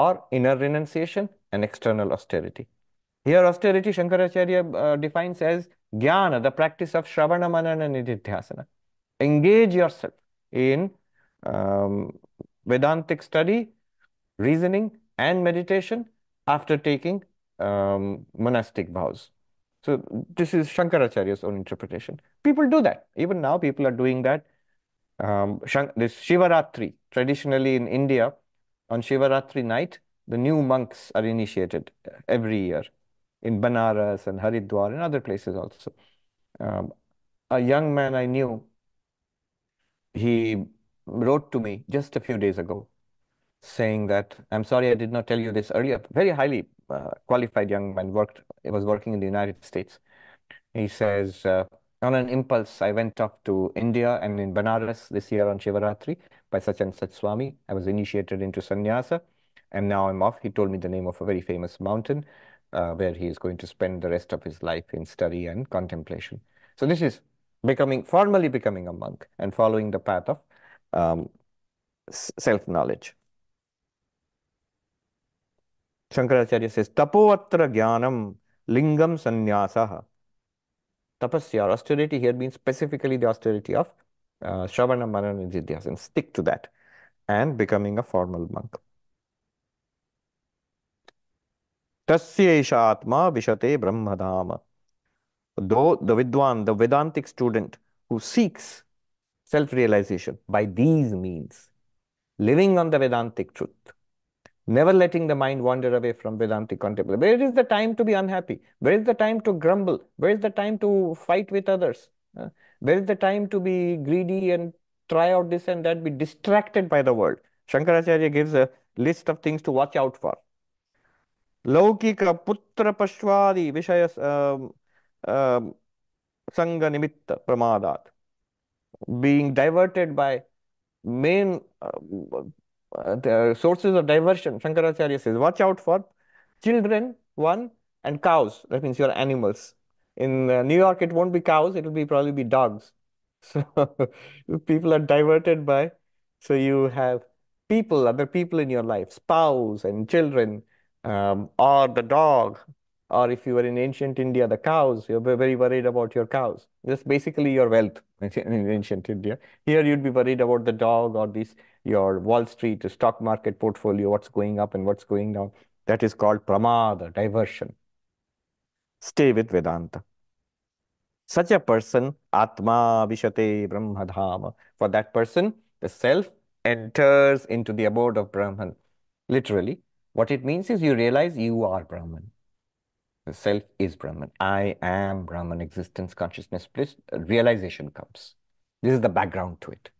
or inner renunciation and external austerity. Here austerity Shankaracharya uh, defines as jnana, the practice of Shravana, Manana, Nididhyasana. Engage yourself in um, Vedantic study, reasoning and meditation after taking um, monastic vows. So this is Shankaracharya's own interpretation. People do that. Even now people are doing that. Um, this Shivaratri, traditionally in India, on Shivaratri night, the new monks are initiated every year in Banaras and Haridwar and other places also. Um, a young man I knew, he wrote to me just a few days ago saying that, I'm sorry I did not tell you this earlier, very highly uh, qualified young man, worked, was working in the United States. He says, uh, on an impulse, I went up to India and in Banaras this year on Shivaratri by such and such Swami. I was initiated into sannyasa and now I'm off. He told me the name of a very famous mountain uh, where he is going to spend the rest of his life in study and contemplation. So this is becoming, formally becoming a monk and following the path of um, self-knowledge. Shankaracharya says, Tapo atra jnanam lingam sannyasaha. Tapasya or austerity here means specifically the austerity of uh, Shravana, Manana, Nididhyasana. Stick to that and becoming a formal monk. Tasya esha atma vishate brahmadama. Though the Vidwan, the Vedantic student who seeks self-realization by these means, living on the Vedantic truth, never letting the mind wander away from Vedantic contemplation. Where is the time to be unhappy? Where is the time to grumble? Where is the time to fight with others? Uh, where is the time to be greedy and try out this and that, be distracted by the world? Shankaracharya gives a list of things to watch out for. Laukika putra pashwadi vishayas sanga nimitta pramadat. Being diverted by main... Uh, Uh, the sources of diversion, Shankaracharya says, watch out for children, one, and cows. That means your animals. In uh, New York, it won't be cows. It'll be probably be dogs. So people are diverted by. So you have people, other people in your life, spouse and children, um, or the dog, Or if you were in ancient India, the cows, you're very worried about your cows. That's basically your wealth in ancient India. Here you'd be worried about the dog or these, your Wall Street, the stock market portfolio, what's going up and what's going down. That is called pramada, diversion. Stay with Vedanta. Such a person, Atma Vishate Brahmadhama. For that person, the self enters into the abode of Brahman. Literally, what it means is you realize you are Brahman. The self is Brahman. I am Brahman. Existence, consciousness, bliss, realization comes. This is the background to it.